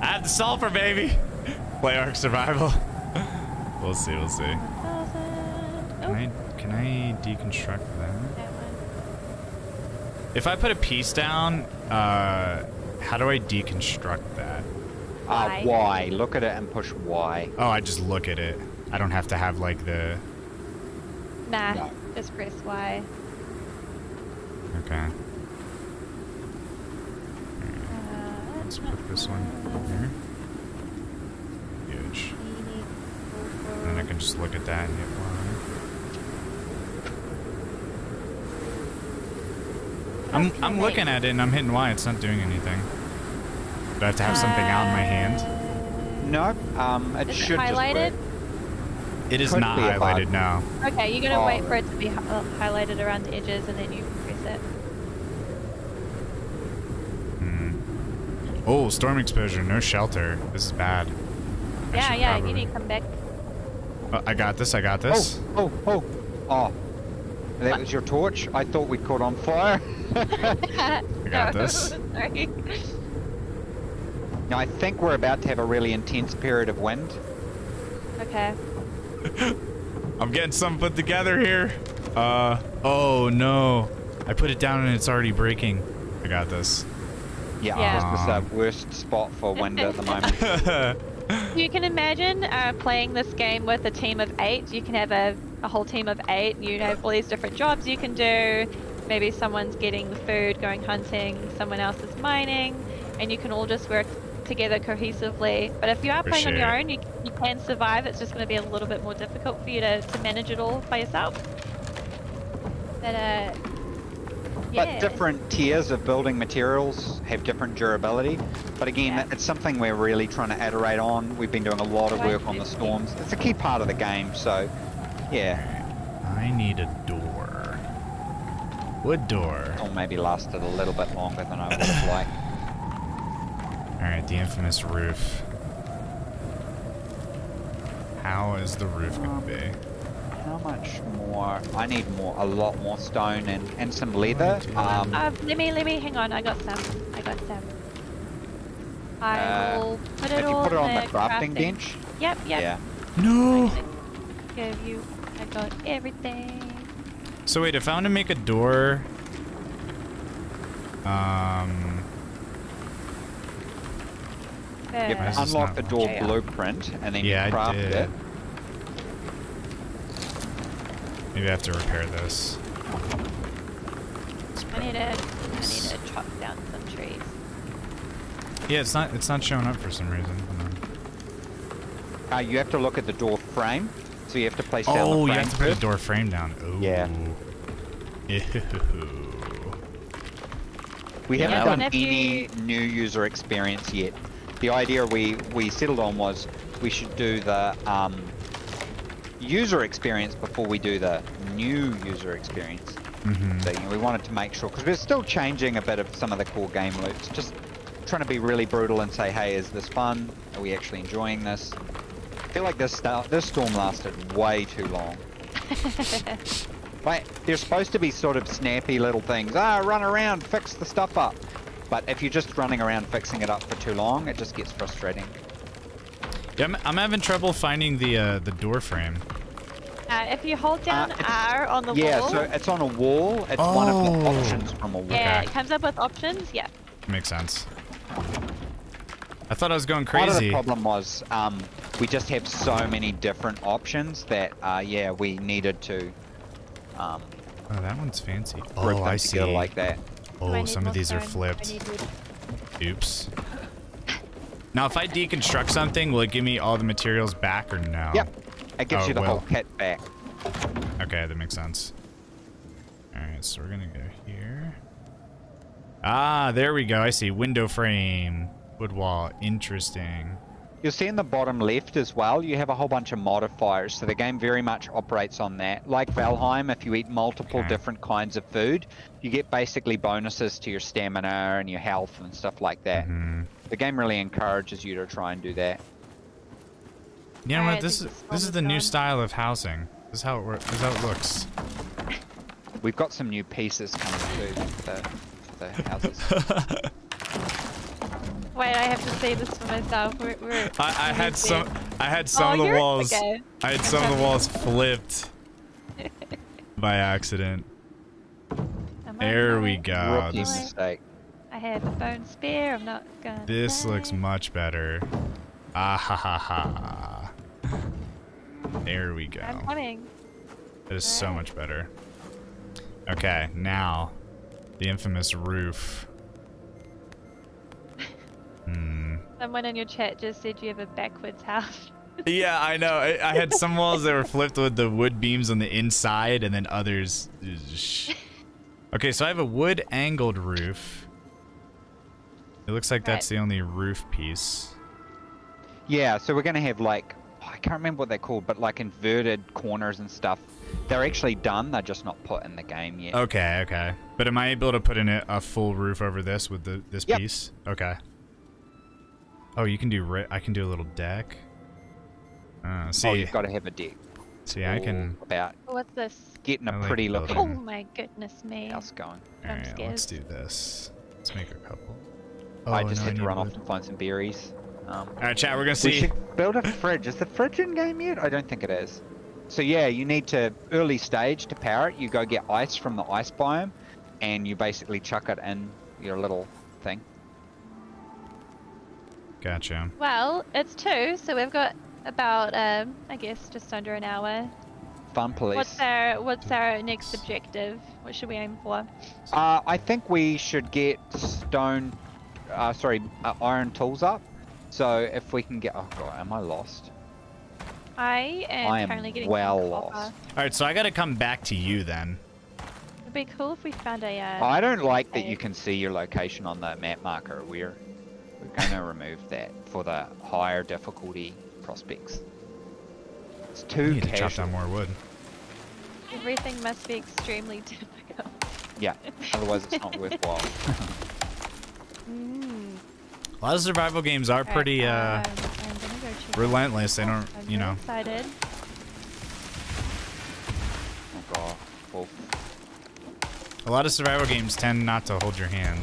I have the sulfur, baby. Play Ark Survival. We'll see, we'll see. Can I deconstruct that? That one. If I put a piece down, how do I deconstruct that? Y. Look at it and push Y. Oh, I just look at it. I don't have to have like the... Nah, no. Just press Y. Okay. Let's put this one here. Huge. And then I can just look at that and hit Y. I'm looking at it and I'm hitting Y. It's not doing anything. Do I have to have something out in my hand? No. It should be highlighted. It is not highlighted now. Okay, you're gonna wait for it to be highlighted around the edges and then you can press it. Oh, storm exposure, no shelter. This is bad. Yeah, probably... you need to come back. I got this, I got this. Oh. That was your torch? I thought we caught on fire. I got this. Sorry. Now, I think we're about to have a really intense period of wind. Okay. I'm getting something put together here. Oh, no. I put it down and it's already breaking. I got this. Yeah, this is the worst spot for wind at the moment. You can imagine playing this game with a team of 8. You can have a whole team of 8. You have all these different jobs you can do. Maybe someone's getting the food, going hunting. Someone else is mining. And you can all just work together cohesively. But if you are playing on your own, you can survive. It's just going to be a little bit more difficult for you to manage it all by yourself. But But different tiers of building materials have different durability. But again, it's something we're really trying to iterate on. We've been doing a lot of work on the storms. It's a key part of the game, so yeah. I need a door. Wood door. Or maybe lasted a little bit longer than I would have liked. Alright, the infamous roof. How is the roof going to be? How much more? I need more, a lot more stone and some leather. Let me, hang on, I got some. I will put it on the crafting bench? Yep. No! Give you, I got everything. So wait, if I want to make a door, Yep, unlock the door blueprint and then craft it. Maybe I have to repair this. I need to chop down some trees. Yeah, it's not showing up for some reason. You have to look at the door frame. So you have to place down the frame. Oh, you have to put the door frame down. Ooh. Yeah. Ew. We haven't done any new user experience yet. The idea we settled on was we should do the user experience before we do the new user experience. Mm-hmm. So, you know, we wanted to make sure, because we're still changing a bit of some of the core game loops, just trying to be really brutal and say, hey, is this fun? Are we actually enjoying this? I feel like this storm lasted way too long. Like, there's supposed to be sort of snappy little things. Run around, fix the stuff up. But if you're just running around fixing it up for too long, it just gets frustrating. Yeah, I'm having trouble finding the door frame. If you hold down R on the wall. Yeah, so it's on a wall. It's one of the options from a wall. Yeah, it comes up with options. Yeah. Makes sense. I thought I was going crazy. Part of the problem was we just have so many different options that we needed to. That one's fancy. Oh, I see. Like that. Oh, some of these are flipped. Oops. Now, if I deconstruct something, will it give me all the materials back or no? Yep. It gives you the whole kit back. Okay, that makes sense. Alright, so we're gonna go here. Ah, there we go. I see. Window frame. Wood wall. Interesting. You'll see in the bottom left as well, you have a whole bunch of modifiers. So the game very much operates on that. Like Valheim, if you eat multiple different kinds of food, you get basically bonuses to your stamina and your health and stuff like that. Mm-hmm. The game really encourages you to try and do that. You know what? This is the new style of housing. This is how it works. This is how it looks. We've got some new pieces coming through the houses. Wait, I have to say this for myself. I had some of the walls. Okay. I had some of the walls flipped by accident. There we go. Rookie mistake. I have a bone spear. I'm not gonna. This looks much better. Ah ha ha ha. There we go. I'm coming. That is so much better. Okay, now the infamous roof. Someone in your chat just said you have a backwards house. Yeah, I know. I had some walls that were flipped with the wood beams on the inside, and then others. Okay, so I have a wood angled roof. It looks like that's the only roof piece. Yeah, so we're going to have like, I can't remember what they're called, but like inverted corners and stuff. They're actually done. They're just not put in the game yet. Okay. But am I able to put in a full roof over this with this piece? Okay. Oh, you can do. I can do a little deck. See. Oh, you've got to have a deck. See, I can. What's this? Getting a pretty looking. Oh my goodness me. How's going? All right, let's do this. Let's make a couple. Oh, I just had to run off and find some berries. All right, chat. We're gonna see. We should build a fridge. Is the fridge in game yet? I don't think it is. So yeah, you need to early stage to power it. You go get ice from the ice biome, and you basically chuck it in your little thing. Gotcha. Well, it's 2, so we've got about, I guess, just under an hour. Fun police. What's our next objective? What should we aim for? I think we should get iron tools up. So if we can get, oh god, am I lost? I am currently getting lost. All right, so I got to come back to you then. It'd be cool if we found a... I don't like that you can see your location on the map marker. We're going to remove that for the higher difficulty prospects. It's too casual. Chop down more wood. Everything must be extremely difficult. Yeah, otherwise it's not worthwhile. A lot of survival games are pretty relentless. They don't, you know. Excited. Oh god, wolf. A lot of survival games tend not to hold your hand.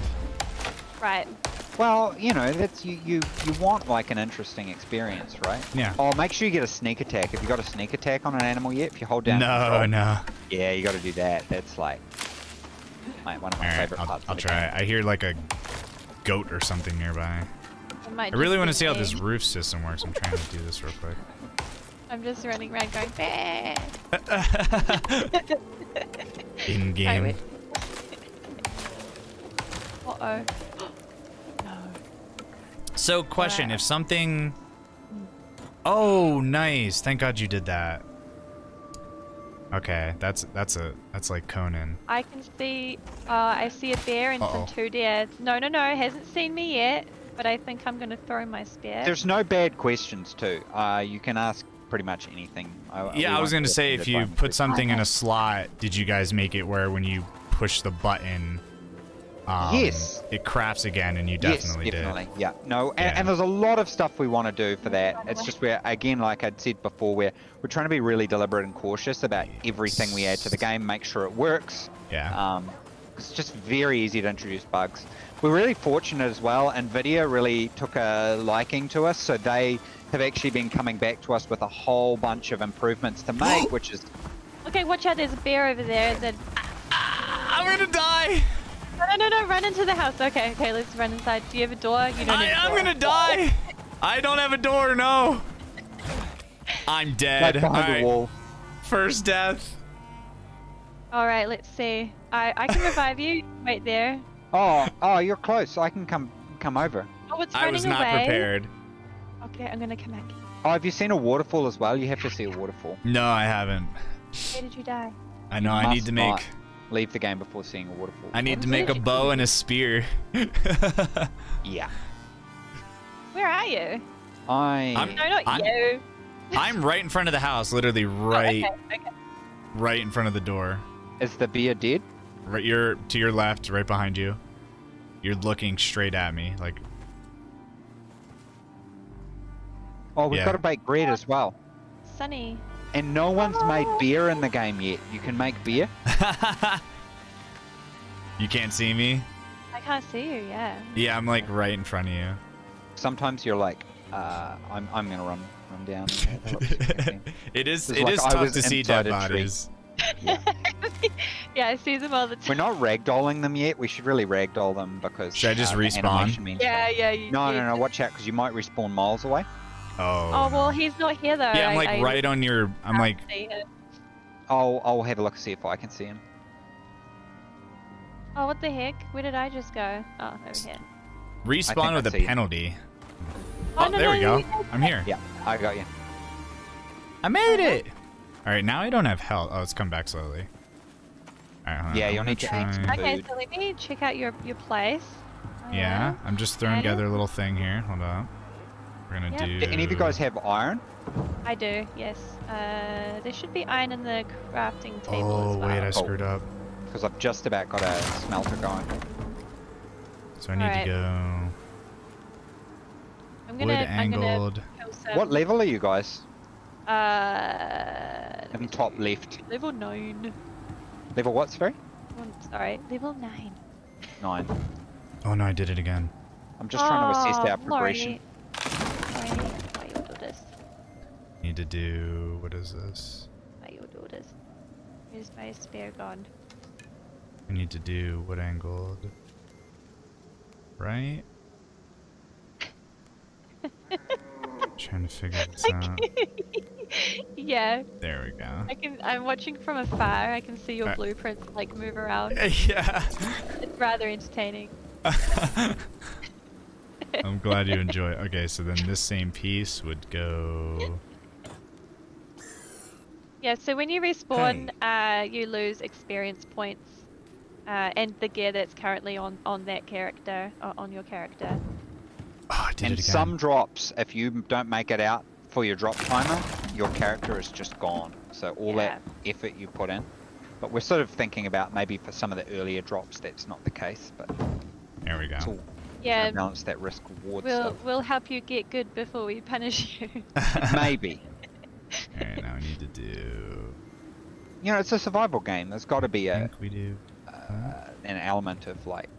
Right. Well, you know, that's you want like an interesting experience, right? Yeah. Oh, make sure you get a sneak attack. Have you got a sneak attack on an animal yet? If you hold down. No, no. Yeah, you got to do that. That's like one of my favorite parts. I'll try. I hear like a goat or something nearby. I really want to see how this roof system works. I'm trying to do this real quick. I'm just running around going bad. In game. Uh oh. So, question, if something... Oh, nice. Thank God you did that. Okay, that's like Conan. I can see... I see a bear and some two deer. No, hasn't seen me yet, but I think I'm going to throw my spear. There's no bad questions, too. You can ask pretty much anything. I was going to say, if you put something in a slot, did you guys make it where when you push the button... yes. It crafts again, and you definitely did. Yes, definitely. Yeah. No, and there's a lot of stuff we want to do for that. It's just we're, again, like I'd said before, we're trying to be really deliberate and cautious about everything we add to the game, make sure it works. Yeah. It's just very easy to introduce bugs. We're really fortunate as well. NVIDIA really took a liking to us, so they have actually been coming back to us with a whole bunch of improvements to make, which is... Okay, watch out. There's a bear over there. I'm going to die. No, run into the house. Okay, let's run inside. Do you have a door? You don't have a door. I'm going to die. I don't have a door, no. I'm dead. Right behind the wall. First death. All right, let's see. I can revive you. Wait there. Oh, you're close. I can come over. Oh, it's running away. I was not prepared. Okay, I'm going to come back. Oh, have you seen a waterfall as well? You have to see a waterfall. No, I haven't. Where did you die? I know, I need to make... Leave the game before seeing a waterfall. I need to make a bow and a spear. Yeah. Where are you? I'm I'm right in front of the house, literally right, right in front of the door. Is the beer dead? Right, you're to your left, right behind you. You're looking straight at me, like. Oh, we've got to bake bread as well. Sunny. And no one's made beer in the game yet. You can make beer. You can't see me? I can't see you, yeah. Yeah, I'm like right in front of you. Sometimes you're like, I'm going to run down. It is tough to see dead bodies. Yeah. I see them all the time. We're not ragdolling them yet. We should really ragdoll them because... Should I just respawn? Yeah. No, watch out because you might respawn miles away. Oh, well, he's not here, though. Yeah, I'm, like, right on your... I'm, like... I'll have a look and see if I can see him. Oh, what the heck? Where did I just go? Oh, over here. Respawn with a penalty. Oh, there we go. I'm here. Yeah, I got you. I made it! All right, now I don't have health. Oh, it's come back slowly. All right, you'll need to eat. Okay, so let me check out your place. Yeah, I'm just throwing together a little thing here. Hold on. We're gonna do... Any of you guys have iron? I do, yes. There should be iron in the crafting table as well. Wait, I screwed up. Because I've just about got a smelter going. So I need to go... I'm gonna, wood angled. What level are you guys? In top left. Level 9. Level what, sorry? Sorry, level 9. 9. Oh no, I did it again. I'm just trying to assess our progression. Laurie. Need to do... What is this? Where's my spear gone? I need to do wood angled. Right? Trying to figure this out. Yeah. There we go. I'm watching from afar. I can see your blueprints like move around. Yeah. It's rather entertaining. I'm glad you enjoy it. Okay, so then this same piece would go... Yeah, so when you respawn, you lose experience points. And the gear that's currently on that character, on your character. Oh, I did it again. Some drops, if you don't make it out for your drop timer, your character is just gone. So all that effort you put in. But we're sort of thinking about maybe for some of the earlier drops that's not the case. But there we go. It's all, yeah, balance that risk reward. We'll help you get good before we punish you. Maybe. All right, now we need to do. You know, it's a survival game. There's got to be an element of like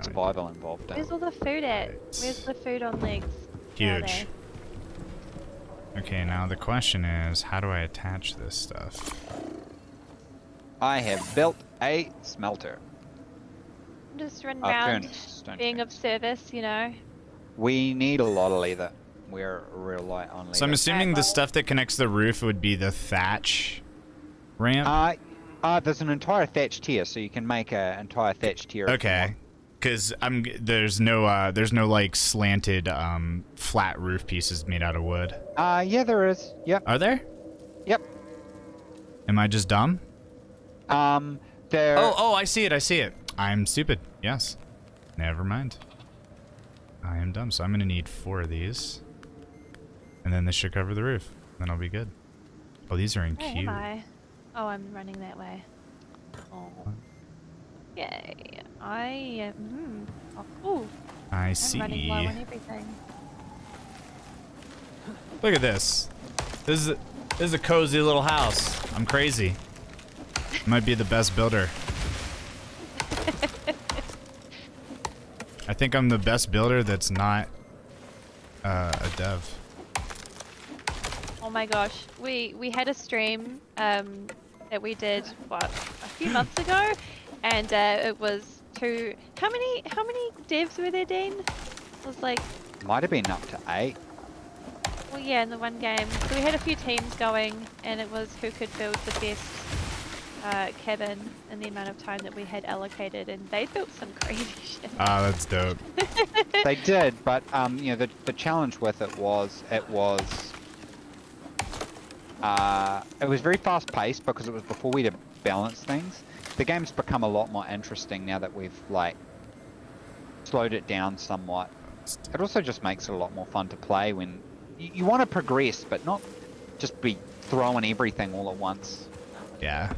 survival involved. Where's all the food at? Where's the food on legs? Huge. Okay, now the question is, how do I attach this stuff? I have built a smelter. I'm just running around being of service, you know. We need a lot of leather. We're real light on leather. So I'm assuming the stuff that connects the roof would be the thatch ramp? There's an entire thatch tier, so you can make an entire thatch tier. Okay. Because there's no like slanted flat roof pieces made out of wood. Yeah, there is. Yep. Are there? Yep. Am I just dumb? There. Oh, I see it. I see it. I'm stupid. Yes. Never mind. I am dumb. So I'm gonna need 4 of these, and then this should cover the roof. Then I'll be good. Oh, these are in queue. Oh, I'm running that way. Oh. Yay. I see. Running low on everything. Look at this. This is a cozy little house. I'm crazy. Might be the best builder. I think I'm the best builder that's not a dev. Oh my gosh, we had a stream that we did a few months ago, and it was. How many devs were there, Dean? It was like... Might have been up to 8. Well, yeah, in the one game. So we had a few teams going, and it was who could build the best cabin in the amount of time that we had allocated, and they built some crazy shit. Ah, that's dope. They did, but you know, the challenge with it was very fast-paced because it was before we had balanced things. The game's become a lot more interesting now that we've, like, slowed it down somewhat. It also just makes it a lot more fun to play when... You want to progress, but not just be throwing everything all at once. Yeah.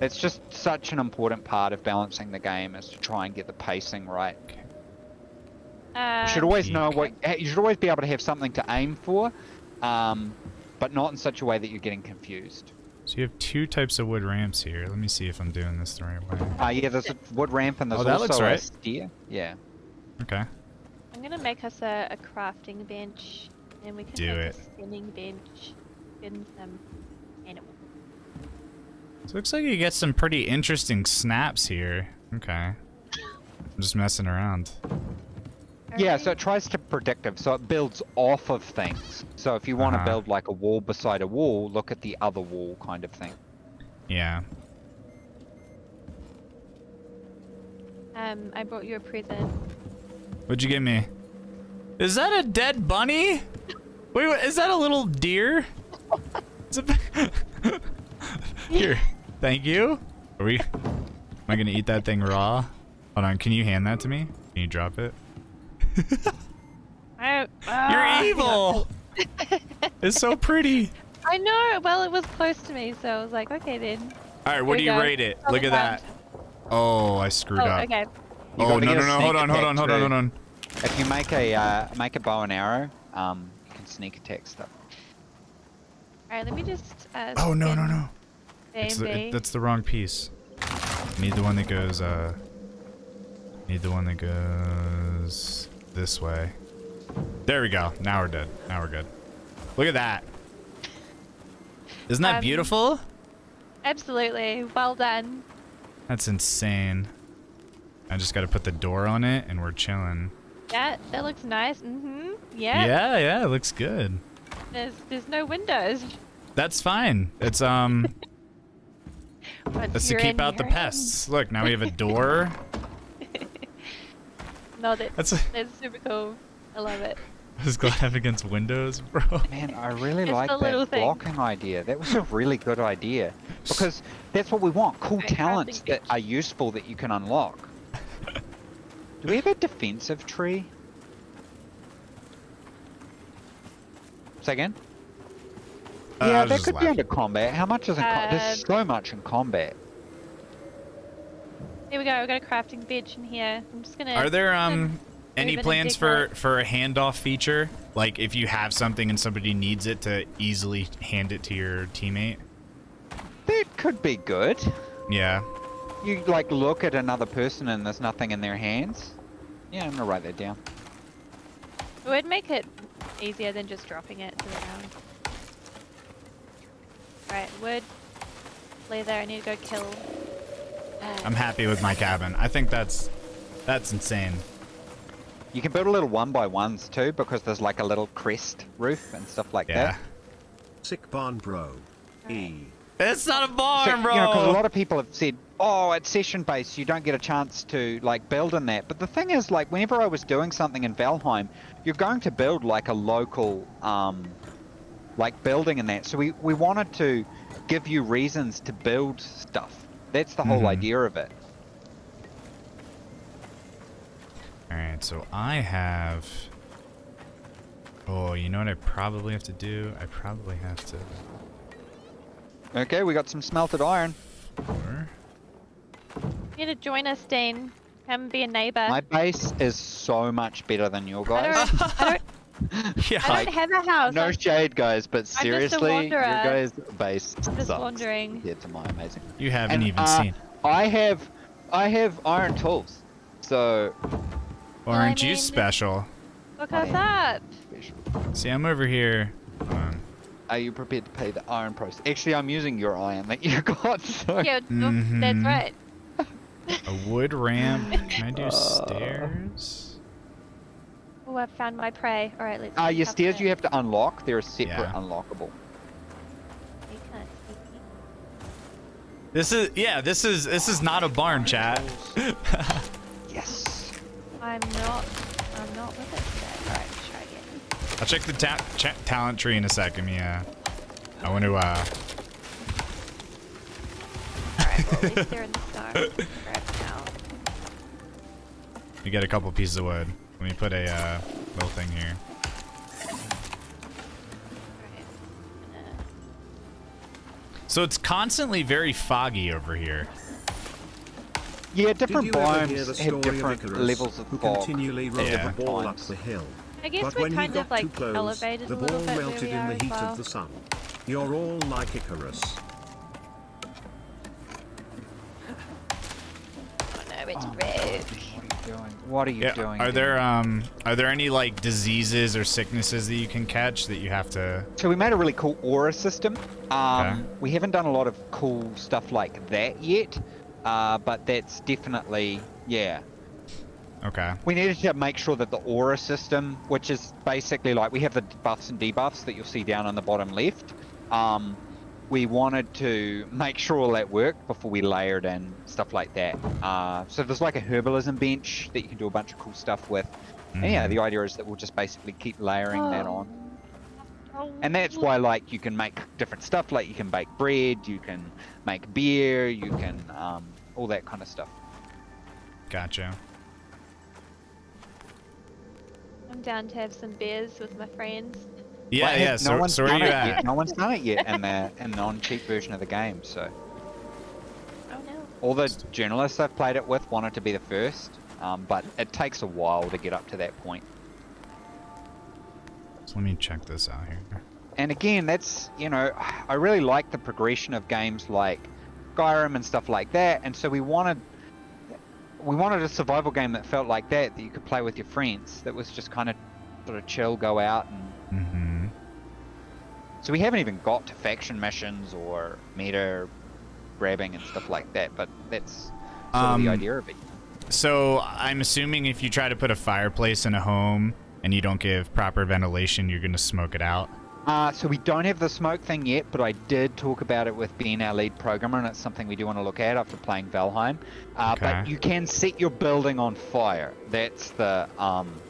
It's just such an important part of balancing the game is to try and get the pacing right. You should always know what... You should always be able to have something to aim for, but not in such a way that you're getting confused. So you have 2 types of wood ramps here. Let me see if I'm doing this the right way. Yeah, there's a wood ramp and there's also a steer. Yeah. Okay. I'm going to make us a crafting bench. And we can make a spinning bench. Spin some animals. So it looks like you get some pretty interesting snaps here. Okay. I'm just messing around. Yeah, so it tries to predictive, so it builds off of things. So if you want to build like a wall beside a wall, look at the other wall kind of thing. Yeah. I brought you a present. What'd you give me? Is that a dead bunny? Wait, is that a little deer? Here, thank you. Am I gonna eat that thing raw? Hold on, can you hand that to me? Can you drop it? You're evil. It's so pretty. I know. Well, it was close to me, so I was like, okay then. All right, what do you rate it? Look at that. Oh, I screwed up. Okay. Oh no! Hold on. If you make a bow and arrow, you can sneak attack stuff. All right, let me just. Oh no! That's the wrong piece. Need the one that goes. Need the one that goes this way. There we go. Now we're dead. Now we're good. Look at that. Isn't that beautiful? Absolutely. Well done. That's insane. I just got to put the door on it and we're chilling. That looks nice. Mm-hmm. Yeah. Yeah, it looks good. There's no windows. That's fine. It's that's to keep out the pests. Look, now we have a door. No, that's super cool. I love it. Is Glad against Windows, bro? Man, I really like that blocking idea. That was a really good idea. Because that's what we want, cool talents that are useful that you can unlock. Do we have a defensive tree? Say again? Yeah, that could be under combat. How much is in combat? There's so much in combat. Here we go, we've got a crafting bench in here. I'm just gonna... Are there, any plans for a handoff feature? Like, if you have something and somebody needs it, to easily hand it to your teammate? That could be good. Yeah. You, like, look at another person and there's nothing in their hands. Yeah, I'm gonna write that down. It would make it easier than just dropping it to the ground. Right, wood, leather, I need to go kill. I'm happy with my cabin. I think that's insane. You can build a little 1x1s too, because there's like a little crest roof and stuff like that. Sick barn, bro. E. It's not a barn, bro. You know, because a lot of people have said, "Oh, at session base, you don't get a chance to like build in that." But the thing is, like, whenever I was doing something in Valheim, you're going to build like a local, like building in that. So we wanted to give you reasons to build stuff. That's the whole idea of it. Alright, so I have... Oh, you know what I probably have to do? I probably have to... Okay, we got some smelted iron. Four. You need to join us, Dean. Come and be a neighbor. My base is so much better than your guys. I don't have a house. No shade, guys, but seriously, your guys' base sucks. I'm just wandering. Yeah, it's amazing. You haven't even seen. I have iron tools. So, aren't you special? Look us up. See, I'm over here. Are you prepared to pay the iron price? Actually, I'm using your iron that you got. So. Yeah, that's right. A wood ramp. Can I do stairs? Oh, I've found my prey. All right, let's. Your stairs you have to unlock. They're a separate unlockable. You can't see me. This is not a barn, chat. Yes. I'm not with it today. Alright, try again. I'll check the talent tree in a second, yeah. I want to, Alright, well, at least they're in the stars. Grab now. You get a couple pieces of wood. Let me put a, little thing here. Right. So it's constantly very foggy over here. Yeah, different biomes have different levels of fog. Yeah. Ball up the hill. I guess we're kind of like elevated a little bit where we are as well. You're all like Icarus. Oh no, it's red. What are you doing? Are there any like diseases or sicknesses that you can catch that you have to? So we made a really cool aura system. We haven't done a lot of cool stuff like that yet. But that's definitely, okay. We needed to make sure that the aura system, which is basically like, we have the buffs and debuffs that you'll see down on the bottom left. We wanted to make sure all that worked before we layered in stuff like that. So there's like a herbalism bench that you can do a bunch of cool stuff with. And yeah, the idea is that we'll just basically keep layering that on. And that's why, like, you can make different stuff. Like, you can bake bread, you can make beer, you can, all that kind of stuff. Gotcha. I'm down to have some beers with my friends. Yeah, yeah. So where are you at? No one's done it yet in the non-cheap version of the game. So. Oh no. All the journalists I've played it with wanted to be the first, but it takes a while to get up to that point. So let me check this out here. And again, that's, you know, I really like the progression of games like Skyrim and stuff like that. And so we wanted a survival game that felt like that, that you could play with your friends. That was just kind of sort of chill, go out and. So we haven't even got to faction missions or meter grabbing and stuff like that. But that's sort of the idea of it. So I'm assuming if you try to put a fireplace in a home, and you don't give proper ventilation, you're gonna smoke it out. So we don't have the smoke thing yet, but I did talk about it with Ben, our lead programmer, and it's something we do want to look at after playing Valheim. Okay. But you can set your building on fire. That's the...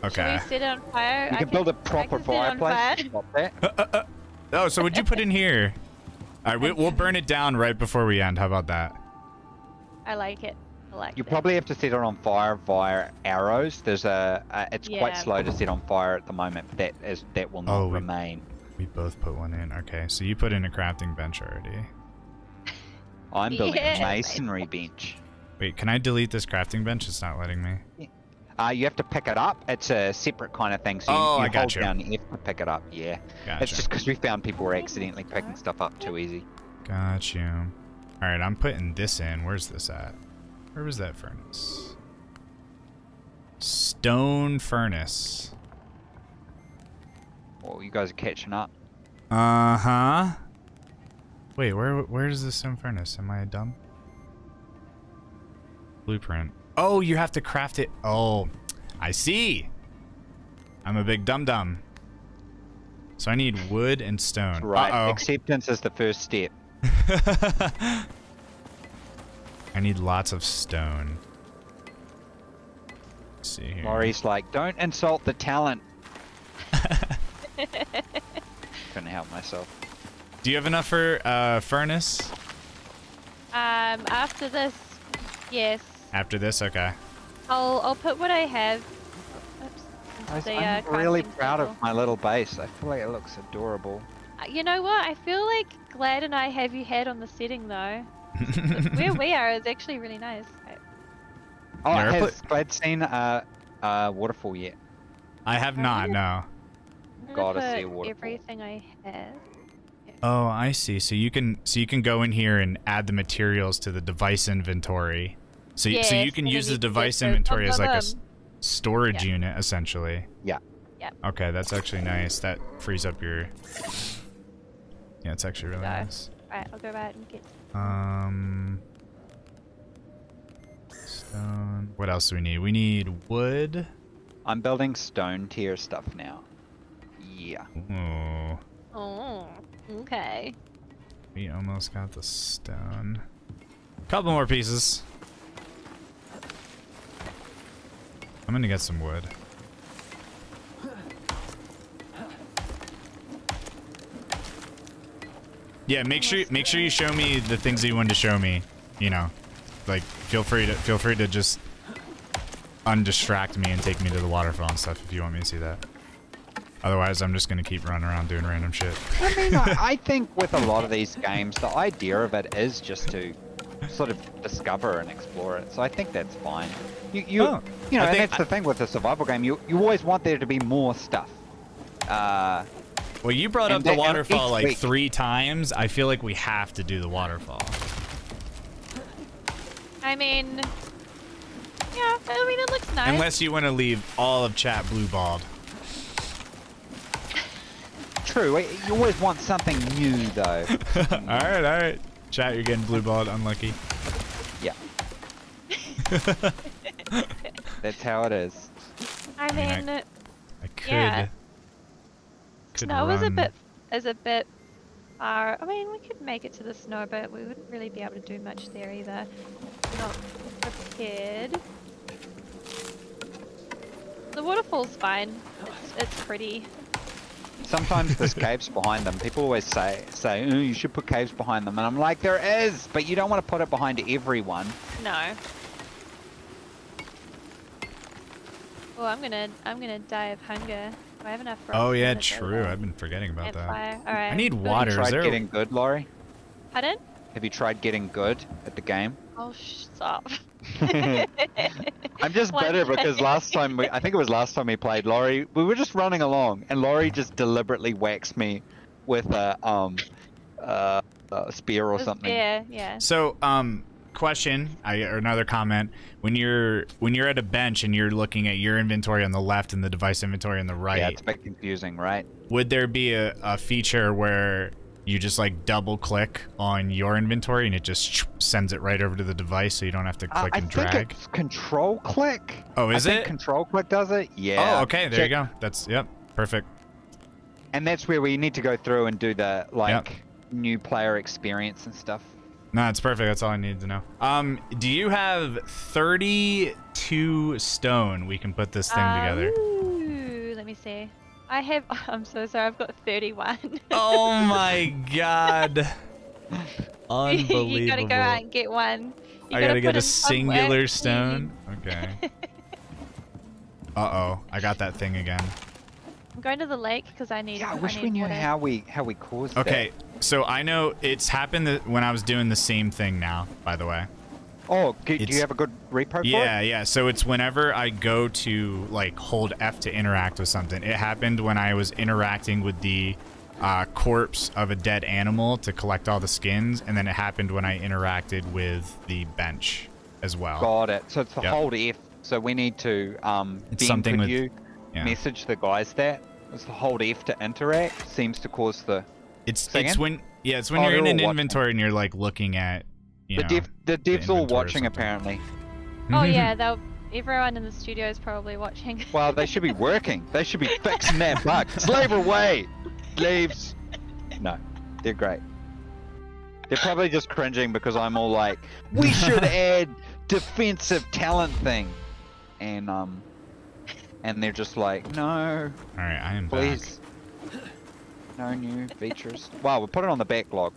Okay. Should we set it on fire? You can build a proper fireplace. Fire. Oh, so what'd you put in here? All right, we'll burn it down right before we end. How about that? I like it. You probably have to set it on fire via arrows. There's a it's quite slow to set on fire at the moment, but that will not remain. We both put one in. Okay, so you put in a crafting bench already. I'm building a masonry bench. Wait, can I delete this crafting bench? It's not letting me. Yeah. You have to pick it up. It's a separate kind of thing. So you hold down F to pick it up. Yeah. Gotcha. It's just because we found people were accidentally picking stuff up too easy. Got you. All right, I'm putting this in. Where's this at? Where was that furnace? Stone furnace. Well, you guys are catching up. Uh-huh. Wait, where is the stone furnace? Am I dumb? Blueprint. Oh, you have to craft it. Oh, I see. I'm a big dum-dum. So I need wood and stone. Right, acceptance is the first step. I need lots of stone. Let's see here. Laurie's like, don't insult the talent. Couldn't help myself. Do you have enough for furnace? After this, yes. After this, okay. I'll put what I have. Oops, I'm really proud of my little base. I feel like it looks adorable. You know what? I feel like Glad and I have you had on the setting though. Where we are is actually really nice. Oh, has Glad seen a waterfall yet? I have not, no. Gotta see a waterfall. Everything I have. Yeah. Oh, I see. So you can go in here and add the materials to the device inventory. So so you can use the device inventory as like a storage unit, essentially. Yeah. Yeah. Okay, that's actually nice. That frees up your. Yeah, it's actually really nice. All right, I'll go back and get. Stone. What else do we need? We need wood. I'm building stone tier stuff now. Yeah. Oh. Oh. Okay. We almost got the stone. Couple more pieces. I'm gonna get some wood. Yeah, make sure you show me the things that you wanted to show me. You know, like feel free to just undistract me and take me to the waterfall and stuff if you want me to see that. Otherwise, I'm just gonna keep running around doing random shit. I mean, I think with a lot of these games, the idea of it is just to sort of discover and explore it. So I think that's fine. You know, and that's the thing with the survival game. You always want there to be more stuff. Well, you brought up the waterfall like 3 times. I feel like we have to do the waterfall. I mean, yeah, it looks nice. Unless you want to leave all of chat blue-balled. True. You always want something new, though. All right. Chat, you're getting blue-balled. Unlucky. Yeah. That's how it is. I mean, I could... Yeah. Snow was a bit far. I mean, we could make it to the snow, but we wouldn't really be able to do much there either. Not prepared. The waterfall's fine. It's pretty. Sometimes there's caves behind them. People always say you should put caves behind them, and I'm like, there is, but you don't want to put it behind everyone. No. Oh, I'm gonna die of hunger. I have enough. Oh yeah, true. I've been forgetting about that. All right. I need water. Have you tried getting good, Laurie? Pardon? Have you tried getting good at the game? Oh, stop. I'm just bitter because last time I think it was last time we played, Laurie, we were just running along, and Laurie just deliberately waxed me with a spear or something. Yeah. So question or another comment: when you're at a bench and you're looking at your inventory on the left and the device inventory on the right, it's a bit confusing, right? Would there be a feature where you just like double click on your inventory and it just sends it right over to the device so you don't have to click and drag? I think it's control click. Oh, is it? Control click does it? Yeah. Oh, okay, there you go. That's perfect. And that's where we need to go through and do the, like, new player experience and stuff. No, it's perfect. That's all I needed to know. Do you have 32 stone we can put this thing together? Ooh, let me see. I have... I'm so sorry. I've got 31. Oh, my God. Unbelievable. You gotta go out and get one. I gotta get a singular stone? Okay. Uh-oh. I got that thing again. I'm going to the lake because I need... Yeah, I wish we knew how we caused it. Okay, so I know it's happened when I was doing the same thing now, by the way. Oh, do you have a good repo for it? Yeah, yeah. So it's whenever I go to, like, hold F to interact with something. It happened when I was interacting with the corpse of a dead animal to collect all the skins, and then it happened when I interacted with the bench as well. Got it. So it's the hold F. So we need to, message the guys that. It's the hold F to interact. Seems to cause the... It's when you're in an inventory and you're, like, looking at... the devs all watching, apparently. Oh, yeah, everyone in the studio is probably watching. Well, they should be working. They should be fixing that bug. Slave away! Leaves. No, they're great. They're probably just cringing because I'm all like, we should add defensive talent thing. And they're just like, no. Alright, I am back. No new features. Wow, we'll put it on the backlog.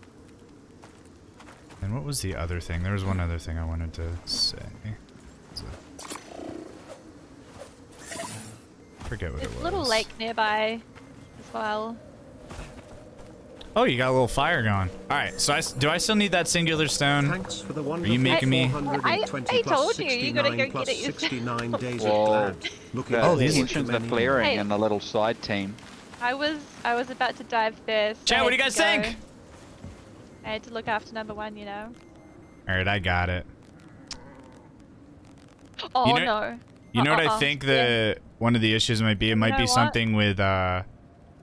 And what was the other thing? There was one other thing I wanted to say. Forget what it was. There's a little lake nearby as well. Oh, you got a little fire going. All right, so do I still need that singular stone? Thanks for the wonderful. Are you making me? I told you, you gotta go get it yourself. Whoa. Oh, these engines are flaring in the little side team. I was about to dive first. Chat, what do you guys think? I had to look after number one, you know. All right, I got it. Oh, you know, no. You know what I think one of the issues might be? It might be something with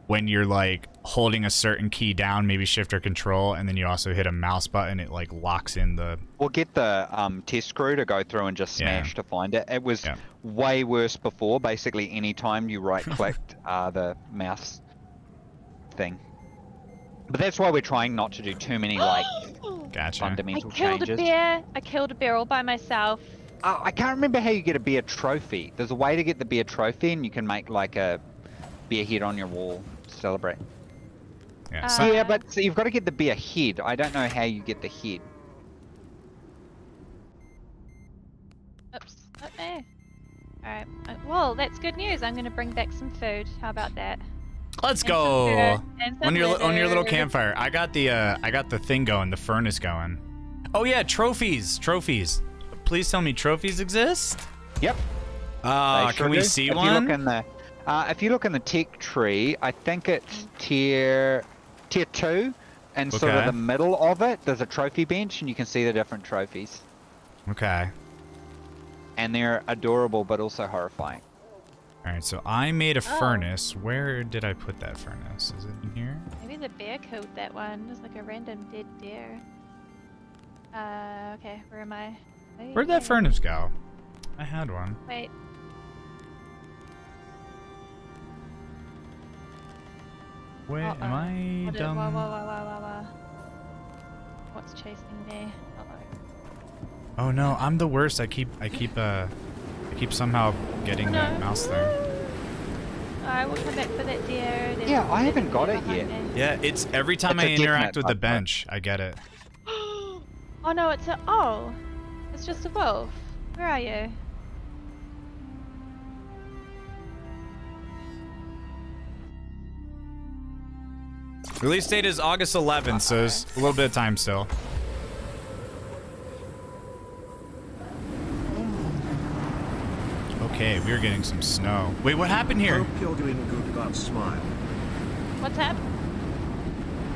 when you're, like, holding a certain key down, maybe shift or control, and then you also hit a mouse button, it, like, locks in the... We'll get the test crew to go through and just smash to find it. It was way worse before. Basically, any time you right-clicked the mouse thing. But that's why we're trying not to do too many, like, fundamental changes. I killed a bear all by myself. I can't remember how you get a bear trophy. There's a way to get the bear trophy, and you can make, like, a bear head on your wall to celebrate. Yeah, but so you've got to get the bear head. I don't know how you get the head. Oops, not there. All right. Well, that's good news. I'm going to bring back some food. How about that? Let's go on your little campfire. I got the thing going, the furnace going. Oh yeah, trophies. Please tell me trophies exist. Yep. Can we see one? If you look in the tech tree, I think it's tier 2, and sort of the middle of it, there's a trophy bench, and you can see the different trophies. Okay. And they're adorable, but also horrifying. Alright, so I made a furnace. Where did I put that furnace? Is it in here? Maybe the bear killed that one. It was like a random dead bear. Okay, where am I? Where'd that furnace go? I had one. Wait. Wait, am I dumb? Whoa. What's chasing me? Hello. Oh no, I'm the worst. I keep somehow getting that mouse thing. I will come back for that deer. Yeah, I haven't got it yet. Yeah, it's every time I interact with the bench, I get it. Oh no, it's just a wolf. Where are you? Release date is August 11th, so there's a little bit of time still. Okay, we're getting some snow. Wait, what happened here? Hope you're doing good about Smile. What's happened?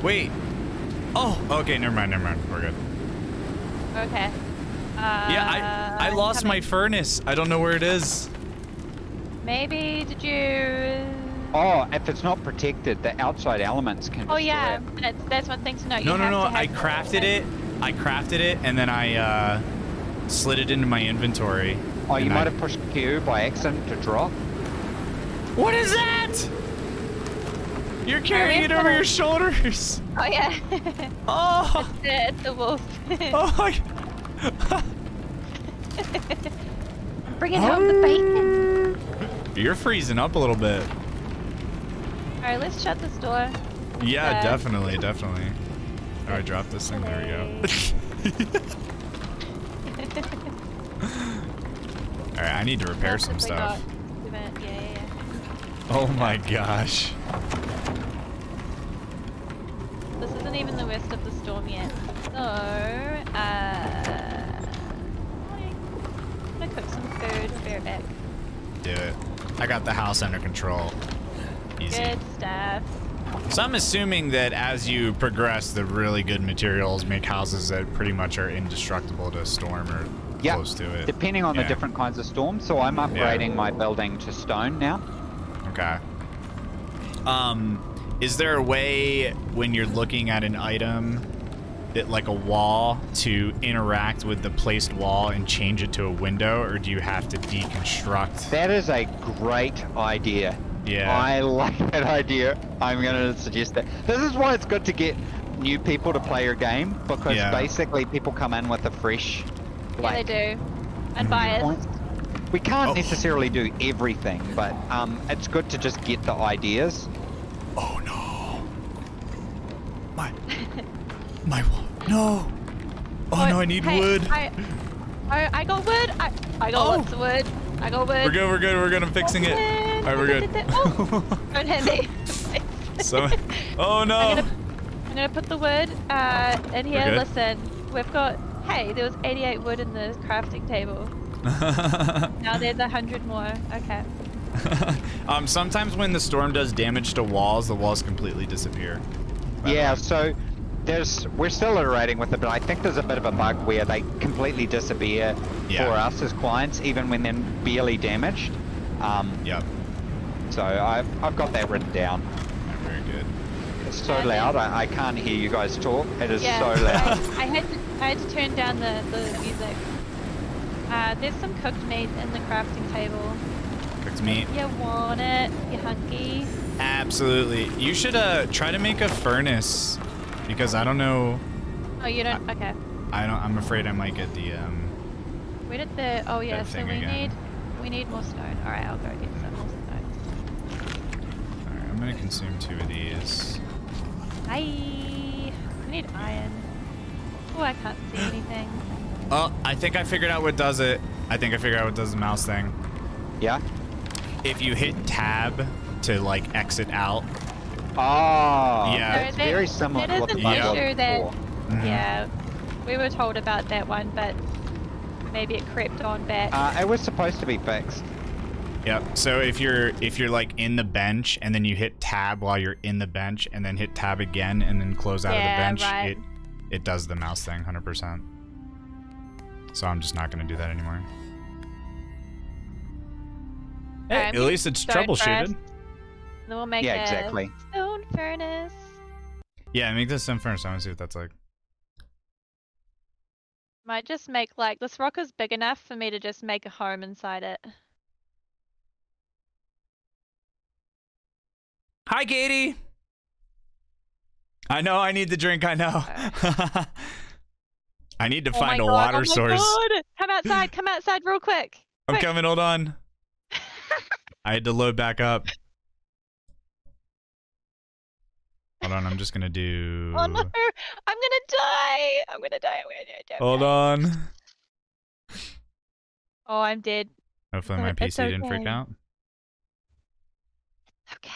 Wait. Oh, okay, never mind. We're good. Okay. Yeah, I lost my furnace. I don't know where it is. Maybe did you... Oh, if it's not protected, the outside elements can... Oh, yeah, that's one thing to know. No, I crafted it. And then I slid it into my inventory. Oh, you might have pushed Q by accident to drop. What is that? You're carrying it over your shoulders. Oh yeah. Oh. It's the wolf. Oh my. I'm bringing home the bacon. You're freezing up a little bit. All right, let's shut this door. Yeah, definitely, definitely. All right, drop this thing. There we go. All right, I need to repair some stuff. Oh my gosh. This isn't even the worst of the storm yet. So, I'm gonna cook some food and bear it back. Do it. I got the house under control. Easy. Good stuff. So I'm assuming that as you progress, the really good materials make houses that pretty much are indestructible to a storm or close to it. Depending on the different kinds of storms. So I'm upgrading my building to stone now. Okay. Is there a way when you're looking at an item, that like a wall, to interact with the placed wall and change it to a window, or do you have to deconstruct? That is a great idea. Yeah. I like that idea. I'm going to suggest that. This is why it's good to get new people to play your game, because basically people come in with a fresh... like, yeah, they do. And biased. We can't necessarily do everything, but it's good to just get the ideas. Oh no. My no. Oh no, I need wood. I got wood. I got lots of wood. I got wood. We're good, we're good. We're good. I'm fixing it. All right, we're good. Don't hit me. So, oh no. I'm gonna put the wood in here. Listen, we've got, hey, there was 88 wood in the crafting table. Now there's 100 more. Okay. Sometimes when the storm does damage to walls, the walls completely disappear. Yeah, so we're still iterating with it, but I think there's a bit of a bug where they completely disappear for us as clients, even when they're barely damaged. So I've got that written down. Very good. It's so loud. I can't hear you guys talk. It is so loud. I had to turn down the music. There's some cooked meat in the crafting table. Cooked meat? You want it? You hungry? Absolutely. You should try to make a furnace, because I don't know. Oh, you don't? Okay. I don't. I'm afraid I might get the Where did the? Oh yeah. So we need more stone. All right, I'll go get some more stone. All right, I'm gonna consume 2 of these. I need iron. Oh, I can't see anything. Oh, I think I figured out what does it. I think I figured out what does the mouse thing. Yeah? If you hit tab to, like, exit out. Oh, yeah. So that, very similar to what the button was before. Yeah, we were told about that one, but maybe it crept on back. It was supposed to be fixed. Yep, so if you're like in the bench and then you hit tab while you're in the bench and then hit tab again and then close out of the bench, it does the mouse thing 100%. So I'm just not going to do that anymore. Hey, at least it's troubleshooted. Then we'll make a stone furnace. Yeah, make this stone furnace. I want to see what that's like. Might just make, like, this rock is big enough for me to just make a home inside it. Hi, Katie. I know I need the drink. I know. Oh. I need to find a water source. God. Come outside real quick. I'm coming, hold on. I had to load back up. Hold on, I'm just gonna do... Oh no, I'm gonna die. I'm gonna die. Hold on. Oh, I'm dead. Hopefully my PC didn't freak out. Okay.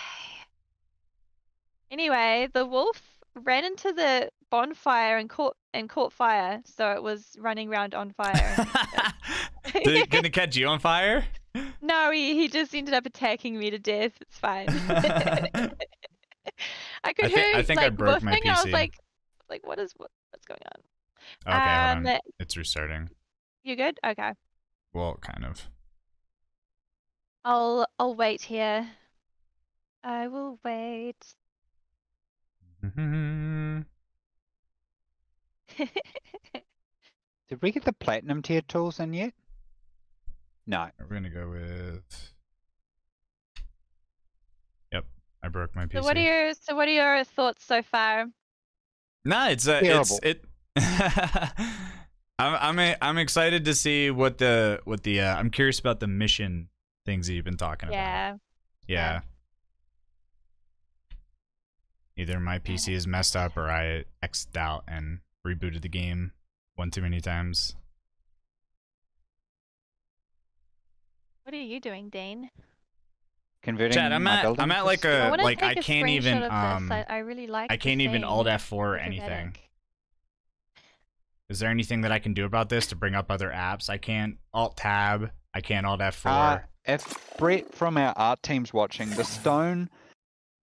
Anyway, the wolf ran into the bonfire and caught fire, so it was running around on fire. Did it catch you on fire? No, he just ended up attacking me to death. It's fine. I think I broke my PC. I was like what's going on? Okay, hold on. It's restarting. You good? Okay. Well, kind of. I'll wait here. I will wait. Did we get the platinum tier tools in yet? No. We're gonna go with. Yep, I I broke my PC. So what are your thoughts so far? Nah, it's I'm excited to see what the I'm curious about the mission things that you've been talking about. Yeah. Either my PC is messed up or I X'd out and rebooted the game one too many times. What are you doing, Dane? Converting my building. I'm at like a I can't even I really like I can't even Alt F4 anything. Is there anything that I can do about this to bring up other apps? I can't Alt Tab. I can't Alt F4. If Brett from our art team's watching, the stone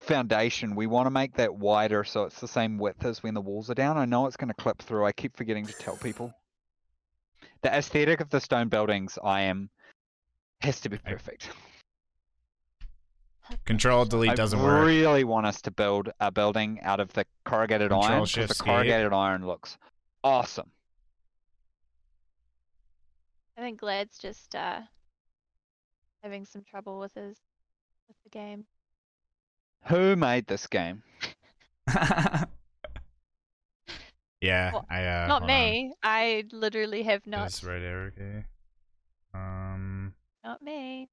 foundation, we want to make that wider so it's the same width as when the walls are down. I know it's going to clip through. I keep forgetting to tell people. The aesthetic of the stone buildings, has to be perfect. Control delete doesn't work. I really want us to build a building out of the corrugated iron because the corrugated iron looks awesome. I think Glad's just having some trouble with his the game. Who made this game? Yeah, well, not me. On. I literally have not. That's right, Eric. Not me.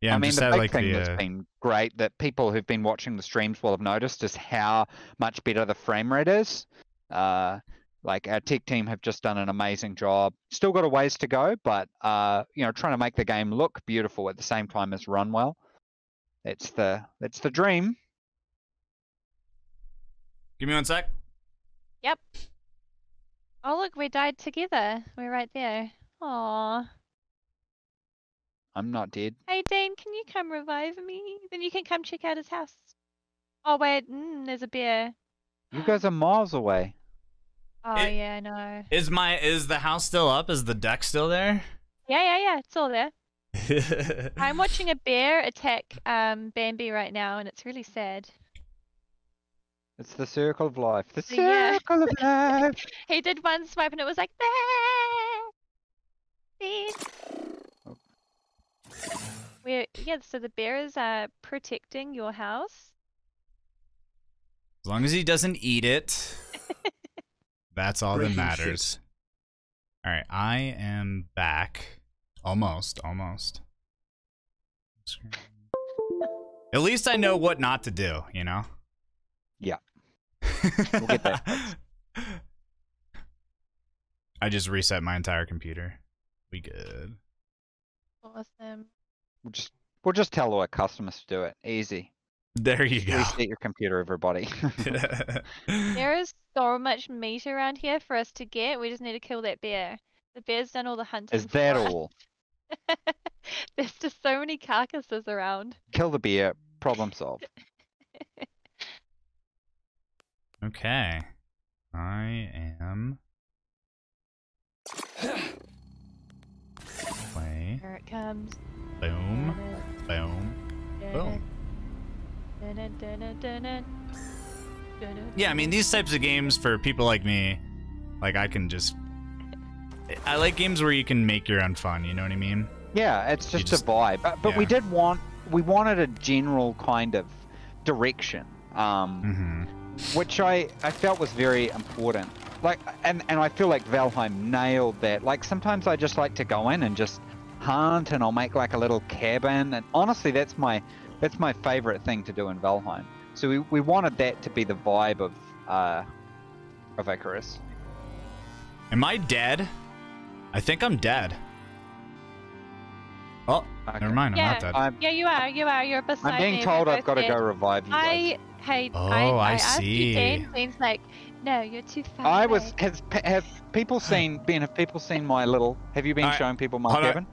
Yeah, I mean, the big thing that's been great that people who've been watching the streams will have noticed is how much better the frame rate is. Like, our tech team have just done an amazing job. Still got a ways to go, but, you know, trying to make the game look beautiful at the same time as run well. That's the dream. Give me one sec. Yep. Oh, look, we died together. We're right there. Aww. I'm not dead. Hey, Dean, can you come revive me? Then you can come check out his house. Oh, wait, there's a bear. You guys are miles away. Oh, yeah, I know. Is the house still up? Is the deck still there? Yeah. It's all there. I'm watching a bear attack Bambi right now, and it's really sad. It's the circle of life. The circle of life. He did one swipe, and it was like, bah! So the bears are protecting your house. As long as he doesn't eat it, that's all that matters. All right, I am back. Almost. At least I know what not to do, you know? Yeah. We'll get that. I just reset my entire computer. We good. Awesome. We'll just tell our customers to do it. Easy. There you go. Reset your computer, everybody. There is so much meat around here for us to get. We just need to kill that bear. The bear's done all the hunting. Is that all? There's just so many carcasses around. Kill the bear. Problem solved. Okay. I am... Play. Here it comes. Boom. Boom. Boom. Yeah, I mean, these types of games for people like me, like I like games where you can make your own fun, you know what I mean? Yeah, it's just a vibe. But yeah. we wanted a general kind of direction. Which I felt was very important. Like, and I feel like Valheim nailed that. Like, sometimes I just like to go in and just hunt, and I'll make like a little cabin. And honestly, that's my favorite thing to do in Valheim. So we wanted that to be the vibe of Icarus. Am I dead? I think I'm dead. Oh, okay. Never mind. I'm not dead. Yeah, you are. You're beside me. I'm being told I've got to go revive you guys. I asked you, Dean. Seems like. No, you're too far. Have people seen Ben? Have people seen my little? Have you been showing people my cabin?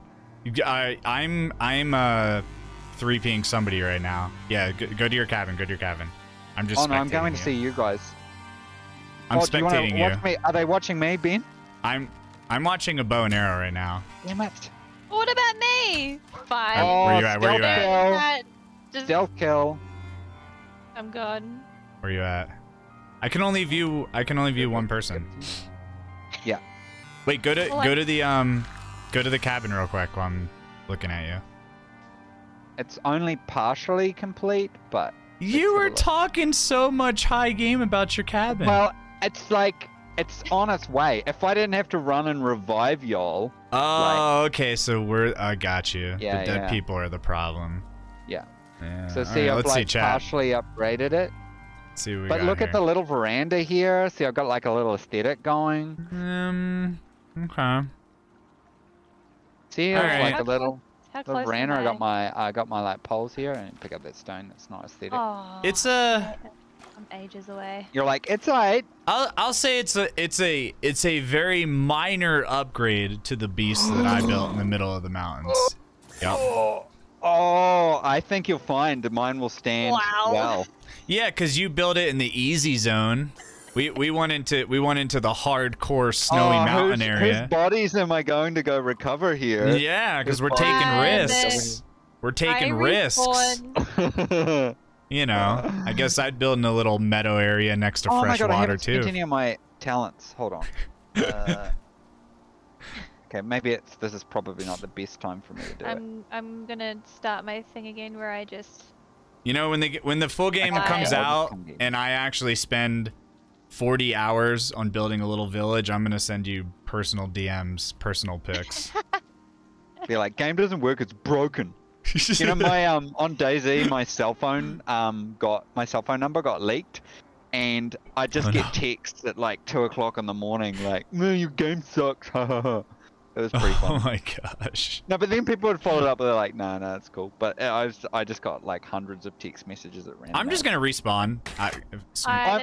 I'm 3Ping somebody right now. Yeah, go to your cabin. I'm just. Oh no, I'm going to see you guys. I'm spectating you. Watch me. Are they watching me, Ben? I'm watching a bow and arrow right now. Damn it! What about me? Fine. Where you at? Stealth kill. I'm gone. Where you at? I can only view one person. Yeah. Wait, go to the cabin real quick while I'm looking at you. It's only partially complete, but... You were talking so much high game about your cabin. Well, it's like... It's on its way. If I didn't have to run and revive y'all... Oh, like, okay, so we're... I got you. Yeah, the dead people are the problem. Yeah. So see, right, I've like partially upgraded it. Let's see what we got here. At the little veranda here. See, I've got like a little aesthetic going. Okay. See, it's right. Like a little... The veranda, I got my like poles here and pick up that stone. That's not aesthetic. Aww. It's a. I'm ages away. You're like it's alright. I'll say it's a very minor upgrade to the beast that I built in the middle of the mountains. Yep. Oh, I think you'll find mine will stand well. Yeah, because you built it in the easy zone. We went into the hardcore snowy mountain area. Whose bodies am I going to go recover here? Yeah, because we're taking risks. We're taking risks. You know, I guess I'd build in a little meadow area next to fresh water too. Oh my god, I haven't spent any of my talents. Hold on. Okay, maybe this is probably not the best time for me to do it. I'm gonna start my thing again where I just. You know, when the full game comes out and I actually spend 40 hours on building a little village, I'm gonna send you personal DMs, personal pics. Be like, game doesn't work, it's broken. You know, my on DayZ, my cell phone number got leaked, and I just get texts at like 2 o'clock in the morning, like, man, your game sucks. It was pretty fun. Oh my gosh. No, but then people would follow it up, and they're like, no, no, it's cool. But I just got like hundreds of text messages at random. I'm just gonna respawn.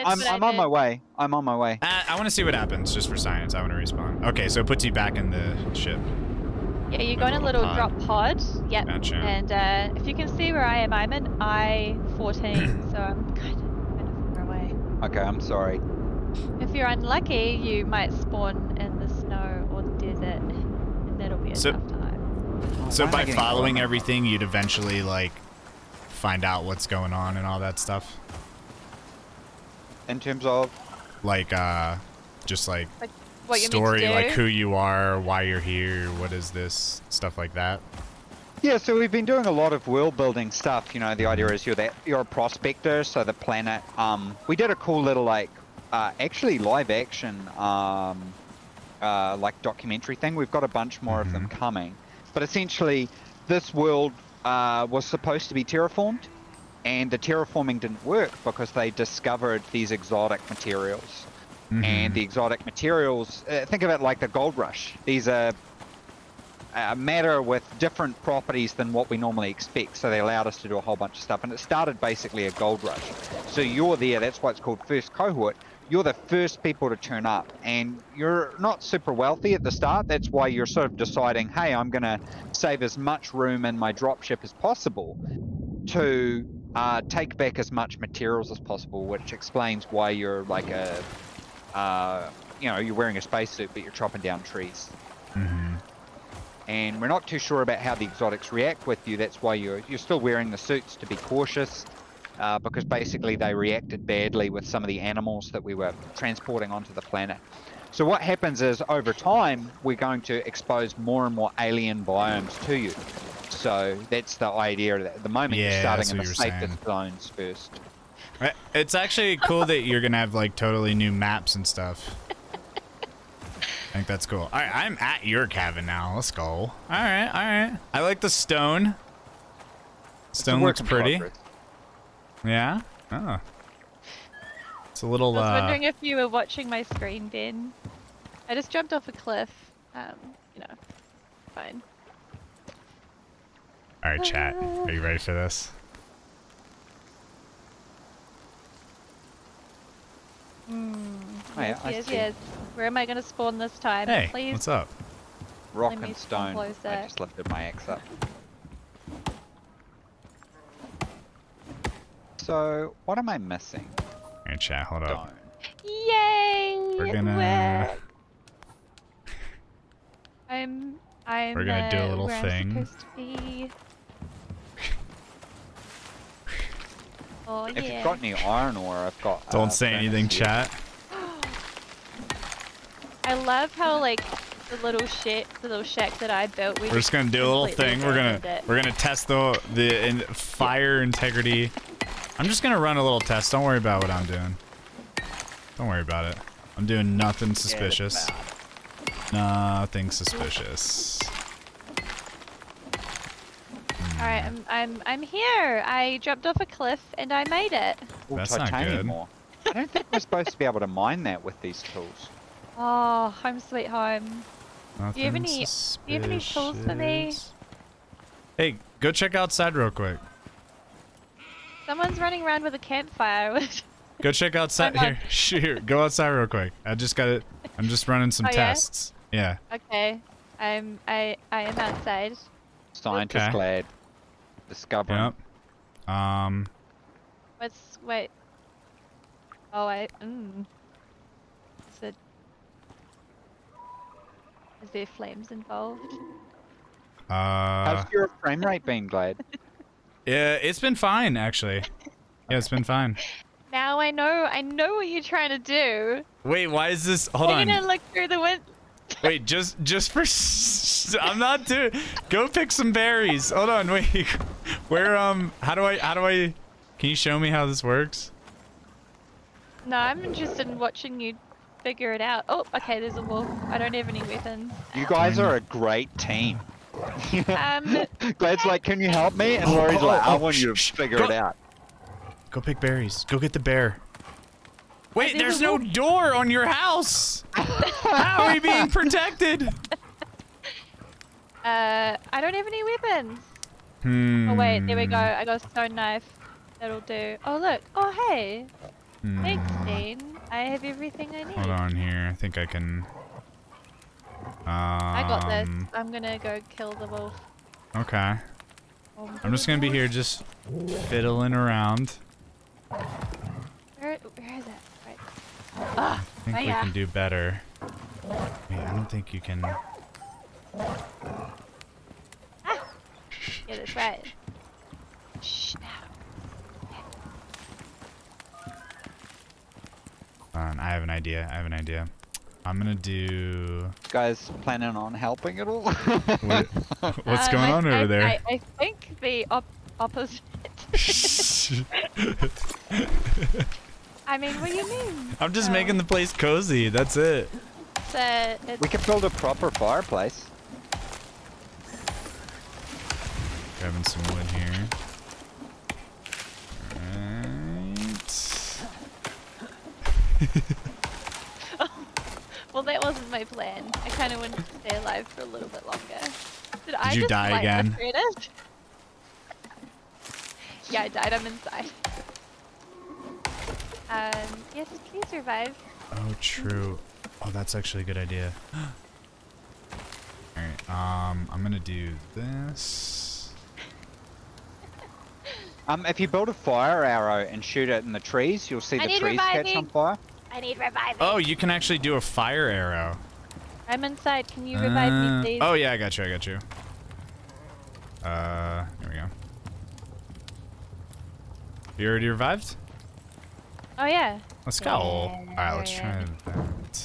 I'm on my way. I'm on my way. I want to see what happens, just for science. I want to respawn. Okay, so it puts you back in the ship. Yeah, you go in a little drop pod. Yep. Gotcha. And if you can see where I am, I'm in I-14, so I'm kind of far away. Okay, I'm sorry. If you're unlucky, you might spawn in the snow or the desert. That'll be a tough time. So by following everything, you'd eventually like find out what's going on and all that stuff. In terms of like just like what story, like who you are, why you're here, what is this, stuff like that. Yeah, so we've been doing a lot of world building stuff. You know, the idea is you're a prospector, so the planet. We did a cool little like actually live action. Like documentary thing. We've got a bunch more of them coming, but essentially this world was supposed to be terraformed, and the terraforming didn't work because they discovered these exotic materials, and the exotic materials, think of it like the gold rush. These are matter with different properties than what we normally expect, so they allowed us to do a whole bunch of stuff, and it started basically a gold rush. So you're there, that's why it's called first cohort. You're the first people to turn up, and you're not super wealthy at the start. That's why you're sort of deciding, hey, I'm going to save as much room in my dropship as possible to take back as much materials as possible, which explains why you're like a, you know, you're wearing a spacesuit, but you're chopping down trees. And we're not too sure about how the exotics react with you. That's why you're still wearing the suits to be cautious. Because basically they reacted badly with some of the animals that we were transporting onto the planet. So what happens is, over time, we're going to expose more and more alien biomes to you. So that's the idea. At the moment, you're starting in the safest zones first. It's actually cool that you're going to have like totally new maps and stuff. I think that's cool. All right, I'm at your cabin now. Let's go. All right, all right. I like the stone. Stone looks pretty. Yeah? Oh. It's a little, I was wondering if you were watching my screen, Ben. I just jumped off a cliff. You know, fine. Alright, chat. Are you ready for this? Yes, yes. Where am I going to spawn this time? Hey, please. What's up? Rock and stone. I just lifted my axe up. So, what am I missing? Alright, chat, hold up. Yay! We're gonna... We're gonna do a little thing. Oh, if you've got any iron ore, I've got... Don't say anything, chat. I love how, like, the little shack that I built. We're just gonna do a little thing. We're gonna test the fire integrity. I'm just gonna run a little test. Don't worry about what I'm doing. Don't worry about it. I'm doing nothing suspicious. Nothing suspicious. All right, I'm here. I dropped off a cliff and I made it. Ooh, that's not good. I don't think we're supposed to be able to mine that with these tools. Oh, home sweet home. Nothing do you have any tools for me? Hey, go check outside real quick. Someone's running around with a campfire. Go check outside. Here, shoot, go outside real quick. I just got it. I'm just running some tests. Yeah? Yeah. Okay. I am outside. Scientist Glad. Discovering. Yep. Wait. Oh, is there flames involved? How's your frame rate been, Glad? Yeah, it's been fine, actually. Yeah, it's been fine. Now I know what you're trying to do. Wait, why is this? Hold on. You're gonna look through the window. Wait, just for I'm not doing. Go pick some berries. Hold on, wait. Where how do I can you show me how this works? No, I'm interested in watching you figure it out. Oh, okay, there's a wolf. I don't have any weapons. You guys are a great team. Glad's like, can you help me? And Laurie's like, I want you to figure it out. Go pick berries. Go get the bear. Wait, there's no door on your house. How are you being protected? I don't have any weapons. Hmm. Oh wait, there we go. I got a stone knife. That'll do. Oh look. Oh hey. Hmm. Thanks, Dean. I have everything I need. Hold on here. I think I can. I got this. I'm gonna go kill the wolf. Okay. I'm just gonna be here, just fiddling around. Where is it? Right. Oh, I think we can do better. Wait, I don't think you can. Ah. Yeah, that's right. Shh. I have an idea. I'm gonna do. Guys, planning on helping at all? What's going on over there? I think the opposite. I mean, what do you mean? I'm just making the place cozy. That's it. We could build a proper fireplace. Grabbing some wood here. Alright. Well, that wasn't my plan. I kind of wanted to stay alive for a little bit longer. Did you just die again? Yeah, I died. I'm inside. Yes, please revive. Oh, true. Oh, that's actually a good idea. All right. I'm gonna do this. If you build a fire arrow and shoot it in the trees, you'll see the trees catch on fire. I need reviving. Oh, you can actually do a fire arrow. I'm inside. Can you revive me, please? Oh, yeah, I got you. Here we go. You already revived? Oh, yeah. Let's go. Yeah. Alright, let's try that.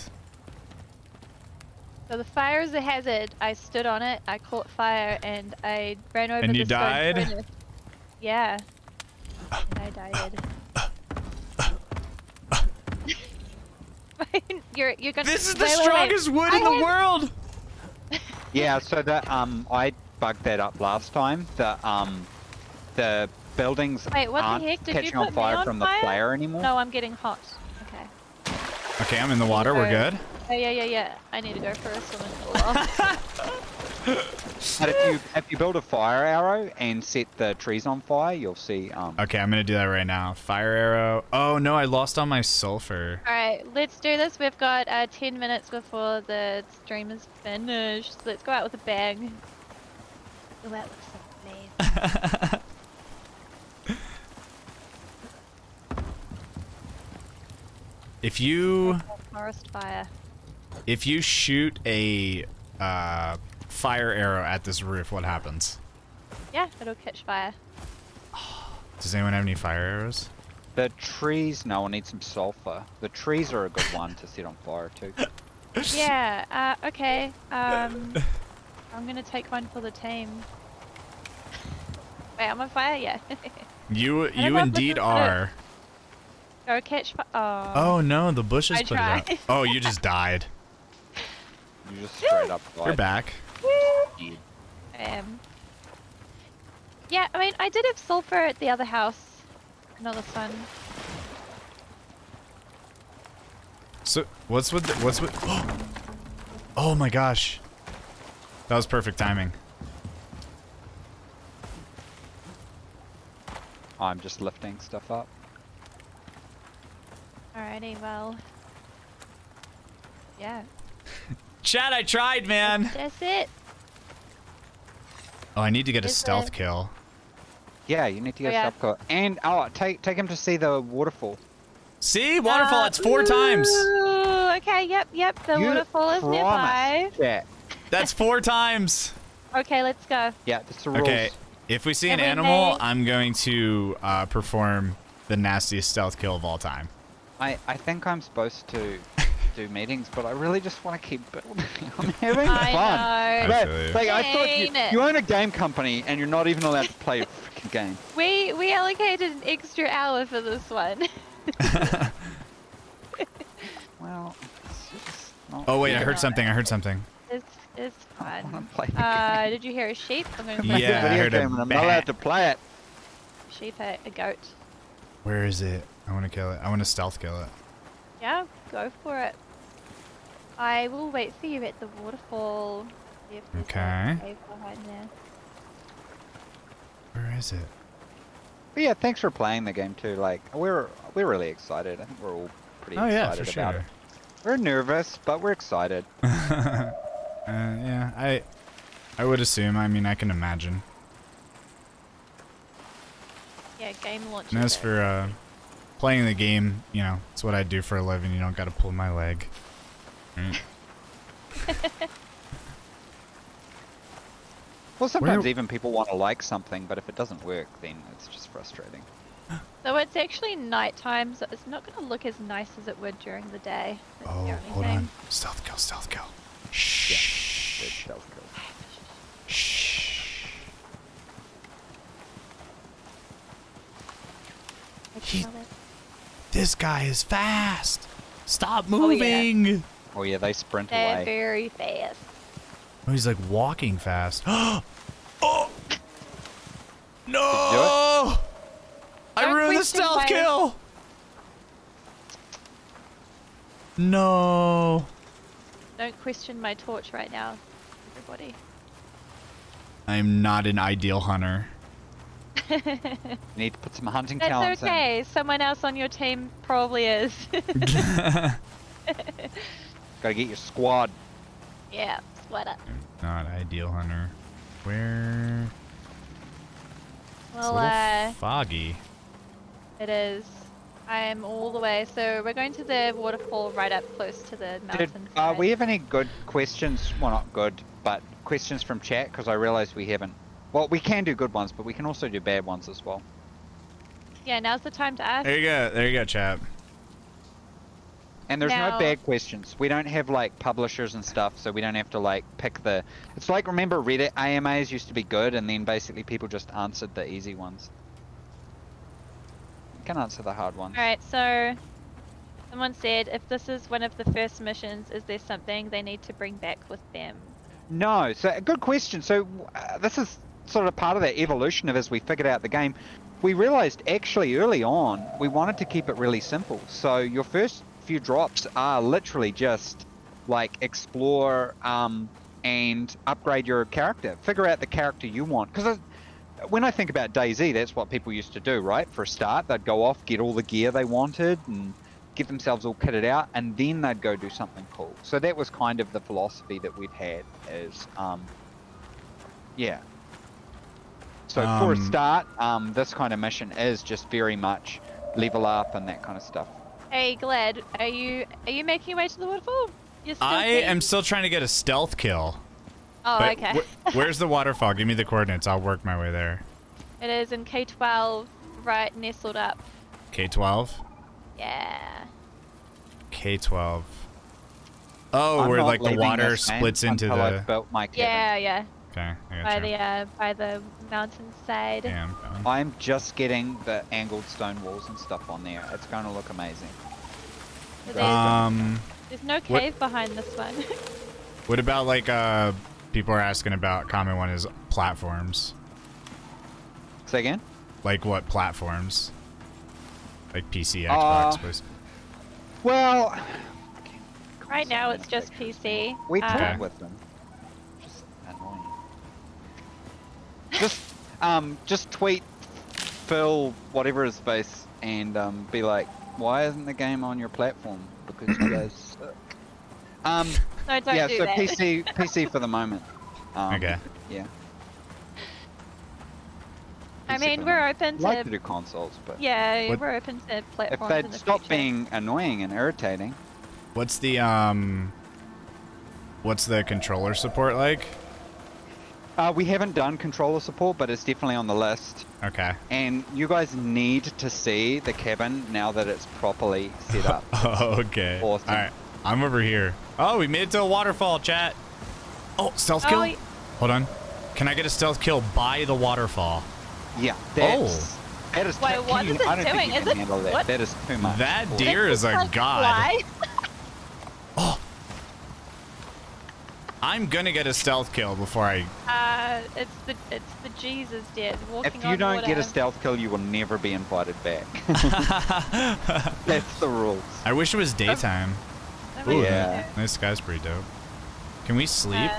So the fire is a hazard. I stood on it, I caught fire, and I ran over the stone. And you died? Yeah. And I died. You're gonna, this is the strongest wood in the world. Yeah, so that I bugged that up last time. The buildings aren't catching on fire from the flare anymore. No, I'm getting hot. Okay. Okay, I'm in the water. We're good. Oh yeah. I need to go for a swim. But if you build a fire arrow and set the trees on fire, you'll see. Okay, I'm gonna do that right now. Fire arrow. Oh no, I lost all my sulfur. All right, let's do this. We've got 10 minutes before the stream is finished. So let's go out with a bang. Go out with something. Forest fire. If you shoot a fire arrow at this roof, what happens? Yeah, it'll catch fire. Does anyone have any fire arrows? The trees. No, I need some sulfur. The trees are a good one to set on fire too. Yeah, okay. I'm gonna take one for the team. Wait, I'm on fire? Yeah. you indeed are. Go catch fire. Oh. Oh no, the bushes put it out. Oh, you just died. You just straight up died. You're back. Yeah. I am. Yeah, I mean, I did have sulfur at the other house. Another fun. So, what's with, oh my gosh. That was perfect timing. I'm just lifting stuff up. Alrighty, well. Yeah. Chat, I tried, man. That's it. Oh, I need to get a stealth kill. Yeah, you need to get a stealth kill. And, oh, take him to see the waterfall. See? Waterfall, it's four times. Okay, yep. The waterfall is nearby. Yeah. That's four times. Okay, let's go. Yeah, that's the rules. Okay, if we see an animal, I'm going to perform the nastiest stealth kill of all time. I think I'm supposed to do meetings, but I really just want to keep building. I'm having fun. I know. But, like, I thought you own a game company and you're not even allowed to play a freaking game. We allocated an extra hour for this one. Well, it's just not I heard something. It's fun. Did you hear a sheep? I'm gonna play I heard a bat. I'm not allowed to play it. Sheep, a goat. Where is it? I want to kill it. I want to stealth kill it. Yeah, go for it. I will wait for you at the waterfall. Okay. Where is it? But yeah, thanks for playing the game too. Like, we're really excited. I think we're all pretty excited about it. We're nervous, but we're excited. Yeah, I would assume. I mean, I can imagine. Yeah, game launch. And as for playing the game, you know, it's what I do for a living. You don't got to pull my leg. Well, sometimes even people want to like something, but if it doesn't work, then it's just frustrating. So it's actually nighttime, so it's not going to look as nice as it would during the day. That's hold on. Stealth kill. Shh. Yeah, stealth kill. Shh. This guy is fast. Stop moving. Oh yeah, they sprint away. They're very fast. Oh, he's like walking fast. Oh! No! I ruined the stealth kill! No! Don't question my torch right now, everybody. I am not an ideal hunter. You need to put some hunting talents in. That's okay. Someone else on your team probably is. Gotta get your squad. Yeah. Not ideal hunter. Where? Well, it's a little foggy. It is. I'm all the way. So we're going to the waterfall right up close to the mountain. We have any good questions? Well, not good, but questions from chat, because I realize we haven't. Well, we can do good ones, but we can also do bad ones as well. Yeah, now's the time to ask. There you go, chat. And there's no bad questions. We don't have like publishers and stuff, so we don't have to like pick the... It's like, remember Reddit AMAs used to be good, and then basically people just answered the easy ones. You can answer the hard ones. Alright, so someone said, if this is one of the first missions, is there something they need to bring back with them? No, so good question. So this is sort of part of that evolution of as we figured out the game. We realized actually early on, we wanted to keep it really simple. So your first few drops are literally just like explore and upgrade your character, figure out the character you want, because when I think about DayZ, that's what people used to do, right? For a start, they'd go off, get all the gear they wanted and get themselves all kitted out, and then they'd go do something cool. So that was kind of the philosophy that we've had is yeah, so for a start this kind of mission is just very much level up and that kind of stuff. Hey, Glad, are you making your way to the waterfall? I am still trying to get a stealth kill. Oh, but okay. Where's the waterfall? Give me the coordinates. I'll work my way there. It is in K12, right nestled up. K12? Yeah. K12. Oh, I'm where like the water splits into the. I built my cabin. Yeah, yeah. Okay, I got you. By the mountainside. Yeah, I'm just getting the angled stone walls and stuff on there. It's going to look amazing. There's no cave behind this one. What about like people are asking about? Common one is platforms. Say again? Like what platforms? Like PC, Xbox, please. Well, right now it's just PC. We talked with them. Just annoying. Just tweet Phil, whatever his face, and be like, why isn't the game on your platform? Because you guys suck. No, don't do that. PC for the moment. Okay. Yeah. I mean, we're open to... like to do consoles, but... yeah, we're open to platforms. If they'd stop being annoying and irritating. What's the controller support like? We haven't done controller support, but it's definitely on the list. Okay. And you guys need to see the cabin now that it's properly set up. Okay. Awesome. All right. I'm over here. Oh, we made it to a waterfall, chat. Oh, stealth kill? Hold on. Can I get a stealth kill by the waterfall? Yeah. That is wait, what is it doing? Is it, what? That is too much. That deer is a like god. Oh. I'm gonna get a stealth kill before I. It's the Jesus deer walking on water. If you don't get a stealth kill, you will never be invited back. That's the rules. I wish it was daytime. Ooh, yeah. Nice sky's pretty dope. Can we sleep?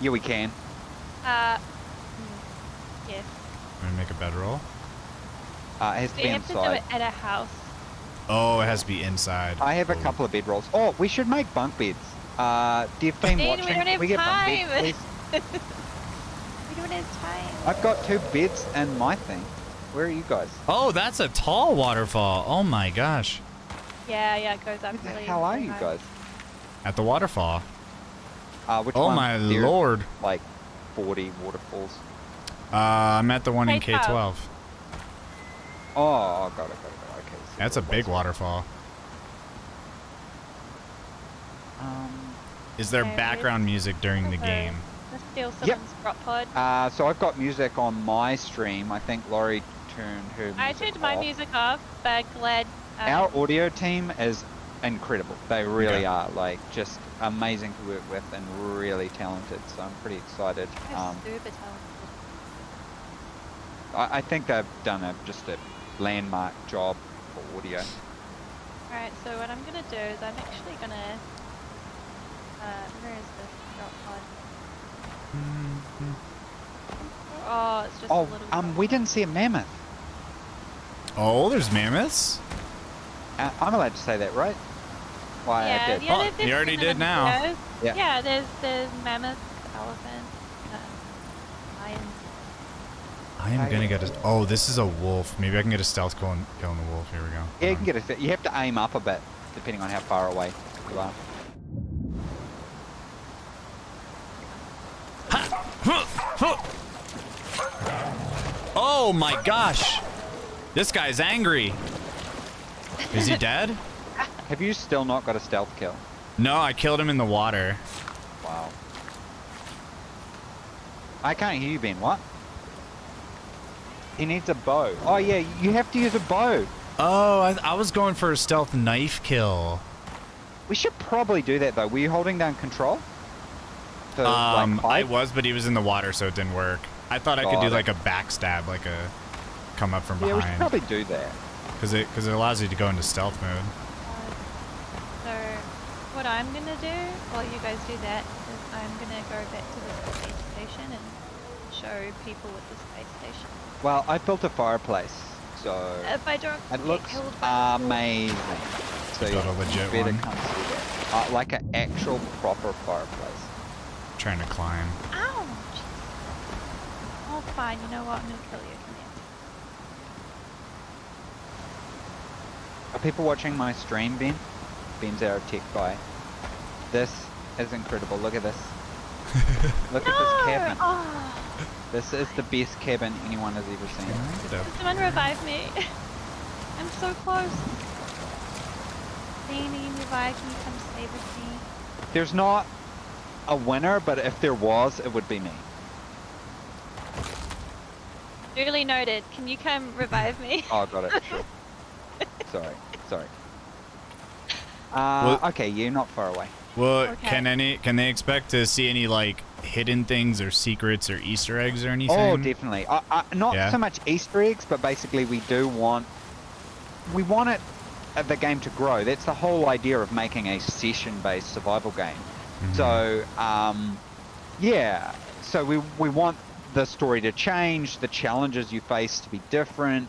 Yeah, we can. Yes. I'm gonna make a bedroll. It has to be inside. We have to do it at a house. Oh, it has to be inside. I have a couple of bedrolls. Oh, we should make bunk beds. Dev team watching. We don't have time. We don't have time. I've got 2 beds and my thing. Where are you guys? Oh, that's a tall waterfall. Oh my gosh. Yeah, yeah, it goes up. Where really the hell are you guys? At the waterfall. Which one? Oh my lord. Like 40 waterfalls. I'm at the one in K-12. Oh, got it, got it, got it. Okay. So that's a big waterfall. Is there background music during the game? Let's steal someone's crop pod. So I've got music on my stream. I think Laurie turned her music off. I turned my music off, but Glad... our audio team is incredible. They really are, like, just amazing to work with and really talented. So I'm pretty excited. Super talented. I think they've done just a landmark job for audio. Alright, so what I'm going to do is I'm actually going to... where is this drop pod? Oh, it's just a little... we didn't see a mammoth. Oh, there's mammoths? I'm allowed to say that, right? Why I did. Yeah, you already did now. Yeah. Yeah, there's mammoths, elephants, lions. I am gonna get a. Oh, this is a wolf. Maybe I can get a stealth killing the wolf. Here we go. Yeah, you can get a. You have to aim up a bit, depending on how far away you are. Oh my gosh! This guy's angry. Is he dead? Have you still not got a stealth kill? No, I killed him in the water. Wow. I can't hear you, Ben. What? He needs a bow. Oh yeah, you have to use a bow. Oh, I was going for a stealth knife kill. We should probably do that though. Were you holding down control? To, I was, but he was in the water, so it didn't work. I thought I could do like a backstab, like a come up from behind. Yeah, we should probably do that. Because it allows you to go into stealth mode. So what I'm gonna do while you guys do that is I'm gonna go back to the space station and show people what the space station. Well, I built a fireplace, so if I don't it looks amazing. So you got a legit one. Come see that. Like an actual proper fireplace. I'm trying to climb. Ouch! Oh, fine. You know what? I'm gonna kill you. Are people watching my stream, Ben? Ben's our tech guy. This is incredible. Look at this. Look at this cabin. Oh. This is the best cabin anyone has ever seen. Someone revive me. I'm so close. Dean, revive me. Come save me. There's not a winner, but if there was, it would be me. Duly noted. Can you come revive me? Oh, got it. Sure. Sorry. Well, okay, you're not far away. Well, okay. Can they expect to see any like hidden things or secrets or Easter eggs or anything? Oh, definitely. Not so much Easter eggs, but basically we want it the game to grow. That's the whole idea of making a session-based survival game. Mm-hmm. So, so we want the story to change, the challenges you face to be different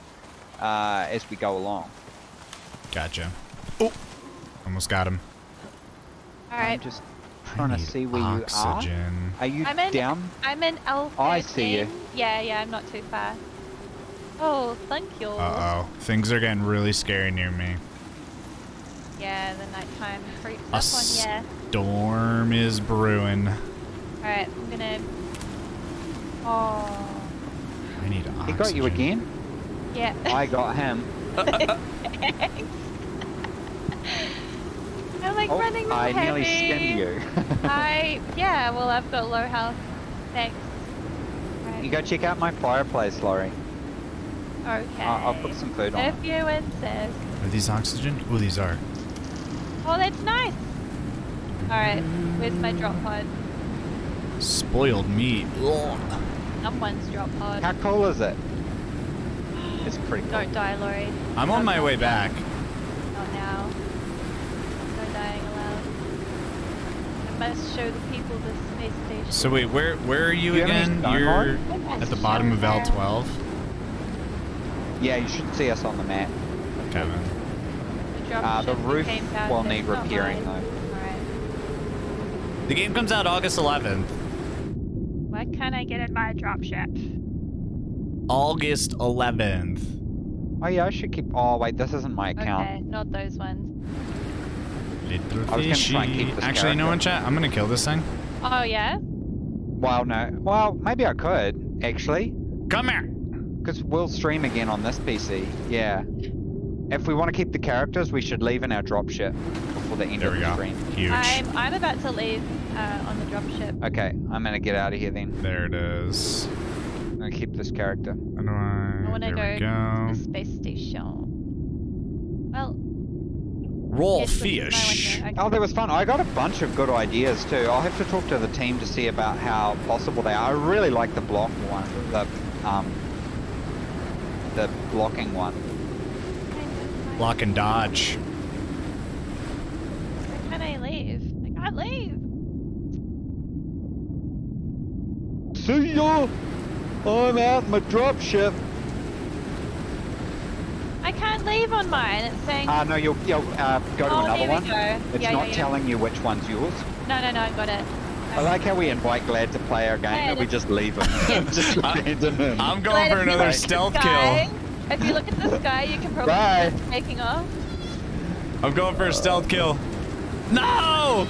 as we go along. Gotcha. Oh, almost got him. All right. I'm just trying to see where oxygen. You are. Are you down? I'm in L13. Oh, I see you. Yeah, I'm not too far. Oh, thank you. Uh-oh. Things are getting really scary near me. Yeah, the nighttime creeps up on you. Storm is brewing. All right, I'm gonna... Oh. I need oxygen. He got you again? Yeah. I got him. I'm like running real heavy. I nearly skinned you. Well, I've got low health. Thanks. Right. You go check out my fireplace, Laurie. Okay. I'll put some food on. If you insist. Are these oxygen? Oh, these are. Oh, that's nice. All right. Where's my drop pod? Spoiled meat. Ugh. Someone's drop pod. How cool is it? It's pretty cool. Don't die, Laurie. I'm on my way back. Not now. No dying allowed. I must show the people this space station. So wait, where are you again? You're at the bottom of L12. Yeah, you should see us on the map. Kevin. The roof will need repairing though. The game comes out August 11th. Why can't I get in my dropship? August 11th. Oh yeah, I should keep... Oh wait, this isn't my account. Okay, not those ones. Little fishy. Actually, you know what, chat? I'm gonna kill this thing. Oh yeah? Well, no. Well, maybe I could, actually. Come here! Because we'll stream again on this PC. Yeah. If we want to keep the characters, we should leave in our dropship before the end of the stream. Huge. I'm about to leave on the dropship. Okay, I'm going to get out of here then. There it is. I'm going to keep this character. I want to go to the space station. Well. Raw fish. Okay. Oh, that was fun. I got a bunch of good ideas too. I'll have to talk to the team to see about how possible they are. I really like the block one, the blocking one. Block and dodge. Why can't I leave? I can't leave. See ya! I'm out my dropship. I can't leave on mine. It's saying. No, you'll go to another one. It's not telling you which one's yours. No, I got it. I like how we invite Glad to play our game and we just leave him. Just abandon him. I'm going for another stealth kill. If you look at the sky, you can probably see us making off. I'm going for a stealth kill. No!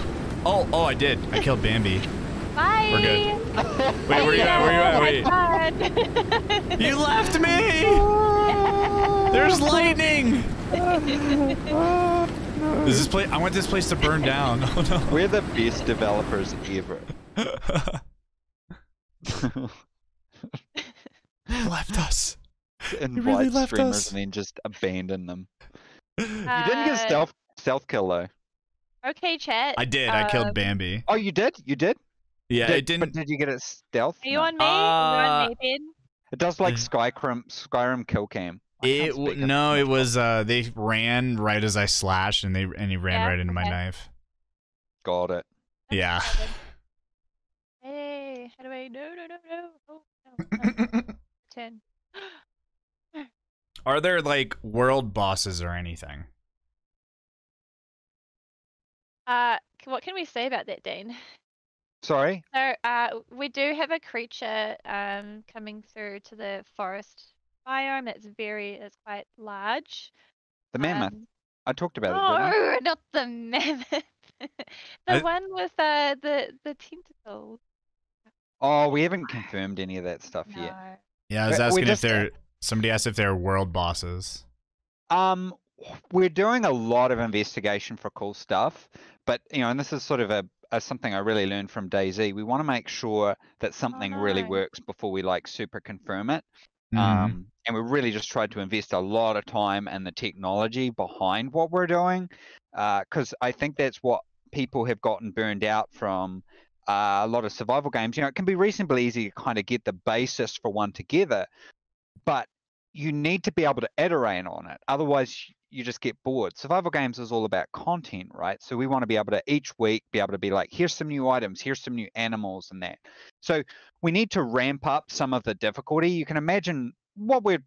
Oh, I did. I killed Bambi. Bye. We're good. Wait, where are you at? Where are you at? Wait. You left me! There's lightning! I want this place to burn down. Oh no. We're the best developers ever. Left us. Invite really streamers and then just abandon them. You didn't get stealth kill though. Okay, chat. I did. I killed Bambi. Oh, you did? You did? Yeah, I didn't. But did you get it stealth? Are you on me? Are you on me, Ben? It does like Skyrim kill cam. It was they ran right as I slashed and he ran right into my knife. Got it. Yeah. Hey, how do I no. Oh, no. 10. Are there like world bosses or anything? What can we say about that, Dean? Sorry? So, we do have a creature coming through to the forest biome. It's quite large. The mammoth. I talked about it. No, not the mammoth. One with the tentacles. Oh, we haven't confirmed any of that stuff yet. Yeah, I was asking if they're. Somebody asked if they're world bosses. We're doing a lot of investigation for cool stuff, but you know, and this is sort of a something I really learned from DayZ. We want to make sure that something really works before we like super confirm it. And we really just tried to invest a lot of time in the technology behind what we're doing, because I think that's what people have gotten burned out from a lot of survival games. You know, it can be reasonably easy to kind of get the basis for one together, but you need to be able to iterate on it. Otherwise, you just get bored. Survival games is all about content, right? So we want to be able to each week be able to be like, here's some new items, here's some new animals and that. So we need to ramp up some of the difficulty. You can imagine what we've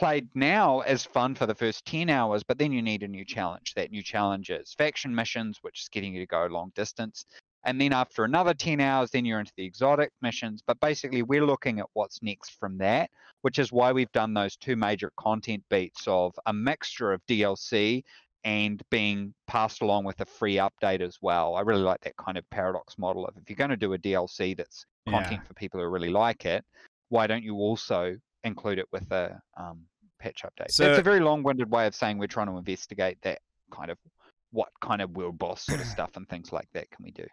played now is fun for the first 10 hours, but then you need a new challenge. That new challenge is faction missions, which is getting you to go long distance. And then after another 10 hours, then you're into the exotic missions. But basically, we're looking at what's next from that, which is why we've done those two major content beats of a mixture of DLC and being passed along with a free update as well. I really like that kind of paradox model of if you're going to do a DLC that's content for people who really like it, why don't you also include it with a patch update? So it's a very long-winded way of saying we're trying to investigate that kind of what kind of world boss sort of stuff and things like that can we do.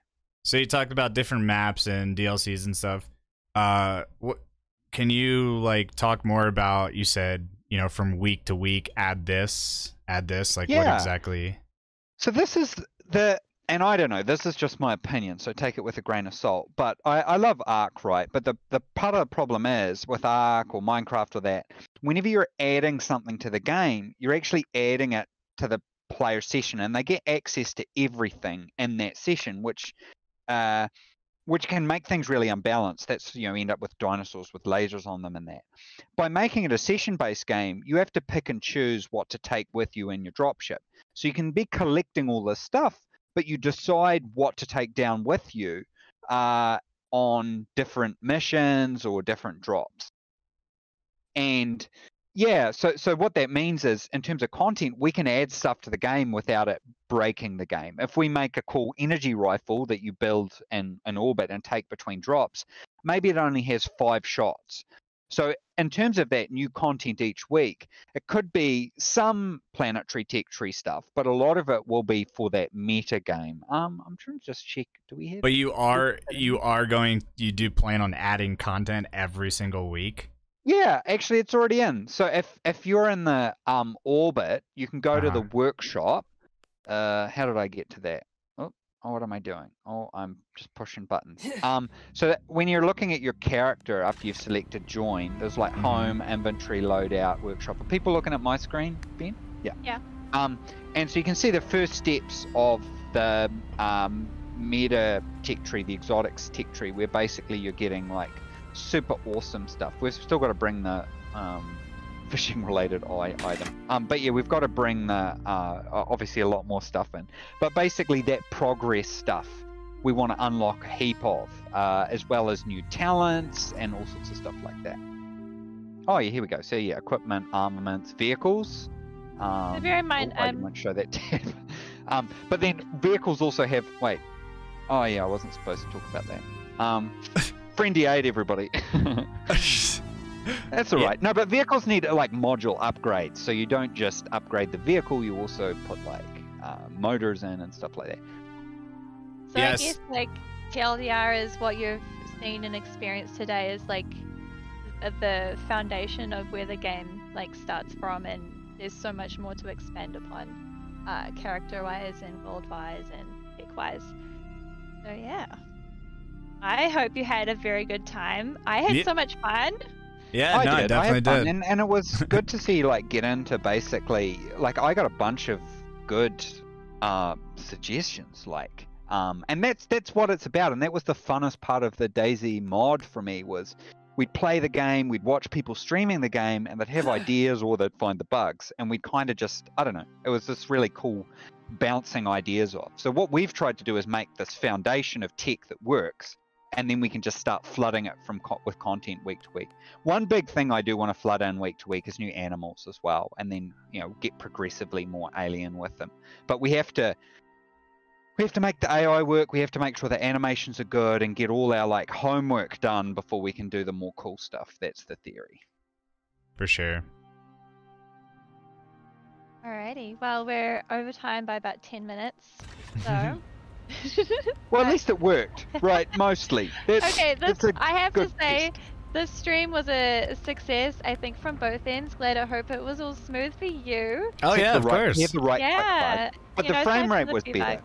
So you talked about different maps and DLCs and stuff. What can you like talk more about? You said, you know, from week to week, add this, like what exactly? So this is the, and I don't know, this is just my opinion, so take it with a grain of salt, but I love ARK, right? But the part of the problem is with ARK or Minecraft or that, whenever you're adding something to the game, you're actually adding it to the player session and they get access to everything in that session, which can make things really unbalanced. That's, you know, end up with dinosaurs with lasers on them and that. By making it a session-based game, you have to pick and choose what to take with you in your dropship. So you can be collecting all this stuff, but you decide what to take down with you on different missions or different drops. And yeah, so what that means is, in terms of content, we can add stuff to the game without it breaking the game. If we make a cool energy rifle that you build in an orbit and take between drops, maybe it only has 5 shots. So in terms of that new content each week, it could be some planetary tech tree stuff, but a lot of it will be for that meta game. I'm trying to just check. Do we have? But you do plan on adding content every single week? Yeah, actually, it's already in. So if you're in the orbit, you can go to the workshop. How did I get to that? Oh, what am I doing? Oh, I'm just pushing buttons. So that when you're looking at your character after you've selected join, there's like home, inventory, loadout, workshop. Are people looking at my screen, Ben? Yeah. Yeah. And so you can see the first steps of the meta tech tree, the exotics tech tree, where basically you're getting like super awesome stuff. We've still got to bring the fishing related item, but yeah, we've got to bring the obviously a lot more stuff in, but basically that progress stuff we want to unlock a heap of, as well as new talents and all sorts of stuff like that. Oh yeah, here we go. So yeah, equipment, armaments, vehicles. So bear in mind, I didn't want to show that tab. But then vehicles also have, wait, oh yeah, I wasn't supposed to talk about that. Friendly aid, everybody. That's all right. Yeah. No, but vehicles need like module upgrades, so you don't just upgrade the vehicle; you also put like motors in and stuff like that. So yes. I guess like TLDR is what you've seen and experienced today is like the foundation of where the game like starts from, and there's so much more to expand upon, character-wise and world-wise and tech-wise. So yeah. I hope you had a very good time. I had so much fun. Yeah, I definitely I had fun. Did. And it was good to see, like, get into basically, like, I got a bunch of good suggestions, like, and that's what it's about. And that was the funnest part of the DayZ mod for me was we'd play the game, we'd watch people streaming the game, and they'd have ideas or they'd find the bugs. And we'd kind of just, I don't know, it was this really cool bouncing ideas off. So what we've tried to do is make this foundation of tech that works, and then we can just start flooding it from with content week to week. One big thing I do want to flood in week to week is new animals as well, and then, you know, get progressively more alien with them. But we have to make the AI work, we have to make sure the animations are good, and get all our, like, homework done before we can do the more cool stuff. That's the theory. For sure. Alrighty, well, we're over time by about 10 minutes, so Well, at least it worked, right? Mostly. Okay, I have to say, this stream was a success, I think, from both ends. Glad, I hope it was all smooth for you. Oh, yeah, of course. You have the right vibe. But the frame rate was better.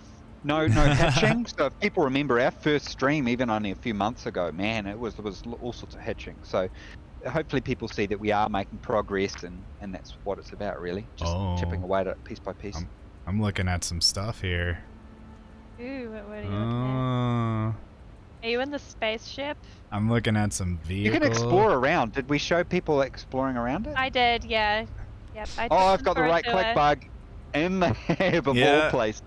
No hitching. So if people remember our first stream, even only a few months ago, man, it was all sorts of hitching. So hopefully people see that we are making progress, and that's what it's about, really. Just chipping away at it piece by piece. I'm looking at some stuff here. Ooh, what are you looking at? Are you in the spaceship? I'm looking at some vehicles. You can explore around. Did we show people exploring around it? I did, yeah. Yep. I've got the right click bug in the head of all places.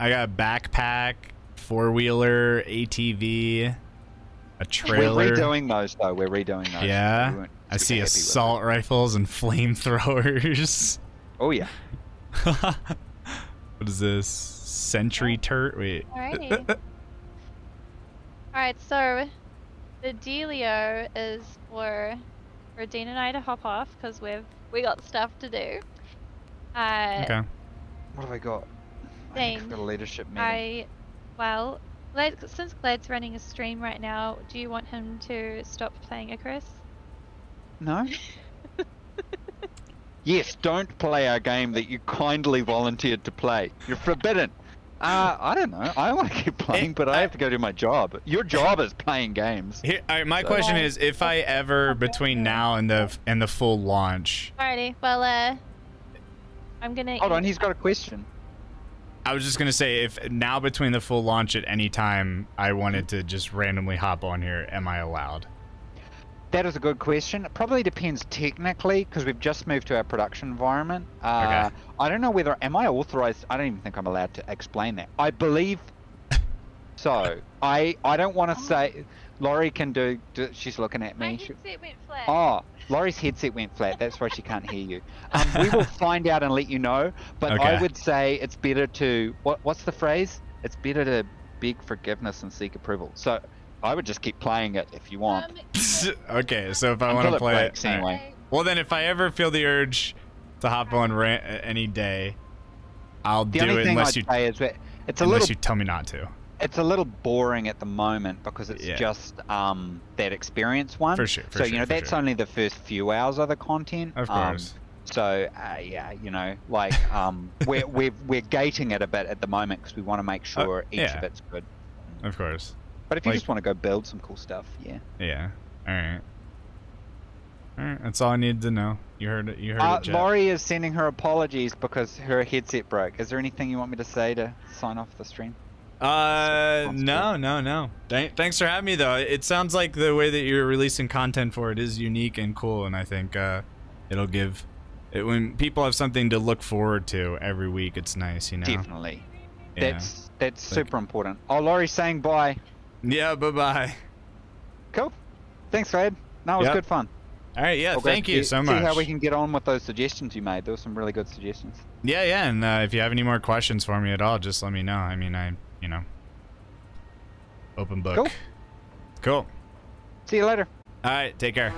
I got a backpack, four-wheeler, ATV, a trailer. We're redoing those, though. We're redoing those. Yeah. We I see assault rifles and flamethrowers. Oh, yeah. What is this? Sentry turret? Wait. Alrighty. Alright, so the dealio is for Dean and I to hop off because we got stuff to do. Okay. What have I got? I've got a leadership meeting. Well, since Glad's running a stream right now, do you want him to stop playing Icarus? No. Yes, don't play our game that you kindly volunteered to play. You're forbidden. I don't know. I want to keep playing, but I have to go do my job. Your job is playing games. Here, my question is, if I ever, between now and the full launch... Alrighty, well, I'm going to... Hold on, he's got a question. I was just going to say, if now between the full launch at any time, I wanted to just randomly hop on here, am I allowed? That is a good question. It probably depends technically, because we've just moved to our production environment. Okay. I don't know whether, am I authorized? I don't even think I'm allowed to explain that. I believe so. I don't want to say, Laurie can do, she's looking at me. My headset went flat. Oh, Laurie's headset went flat. That's why she can't hear you. We will find out and let you know, but I would say it's better to, what's the phrase? It's better to beg forgiveness and seek approval. So I would just keep playing it if you want. Okay, so if I want to play it anyway. Well, then if I ever feel the urge to hop on rant any day, I'll do it unless you tell me not to. It's a little boring at the moment because it's just that experience one. For sure. So you know that's only the first few hours of the content. Of course. So yeah, you know, like we're gating it a bit at the moment because we want to make sure each of it's good. Of course. But if you just want to go build some cool stuff, yeah. Yeah. All right. All right. That's all I needed to know. You heard it. You heard it, Jeff. Laurie is sending her apologies because her headset broke. Is there anything you want me to say to sign off the stream? No. Thanks for having me, though. It sounds like the way that you're releasing content for it is unique and cool, and I think it'll give it when people have something to look forward to every week. It's nice, you know. Definitely. Yeah. That's super important. Oh, Laurie's saying bye. Yeah, bye-bye. Cool. Thanks, Glad. No, it was good fun. All right, yeah, thank you so much. See how we can get on with those suggestions you made. There were some really good suggestions. Yeah, and if you have any more questions for me at all, just let me know. I mean, you know, open book. Cool. See you later. All right, take care.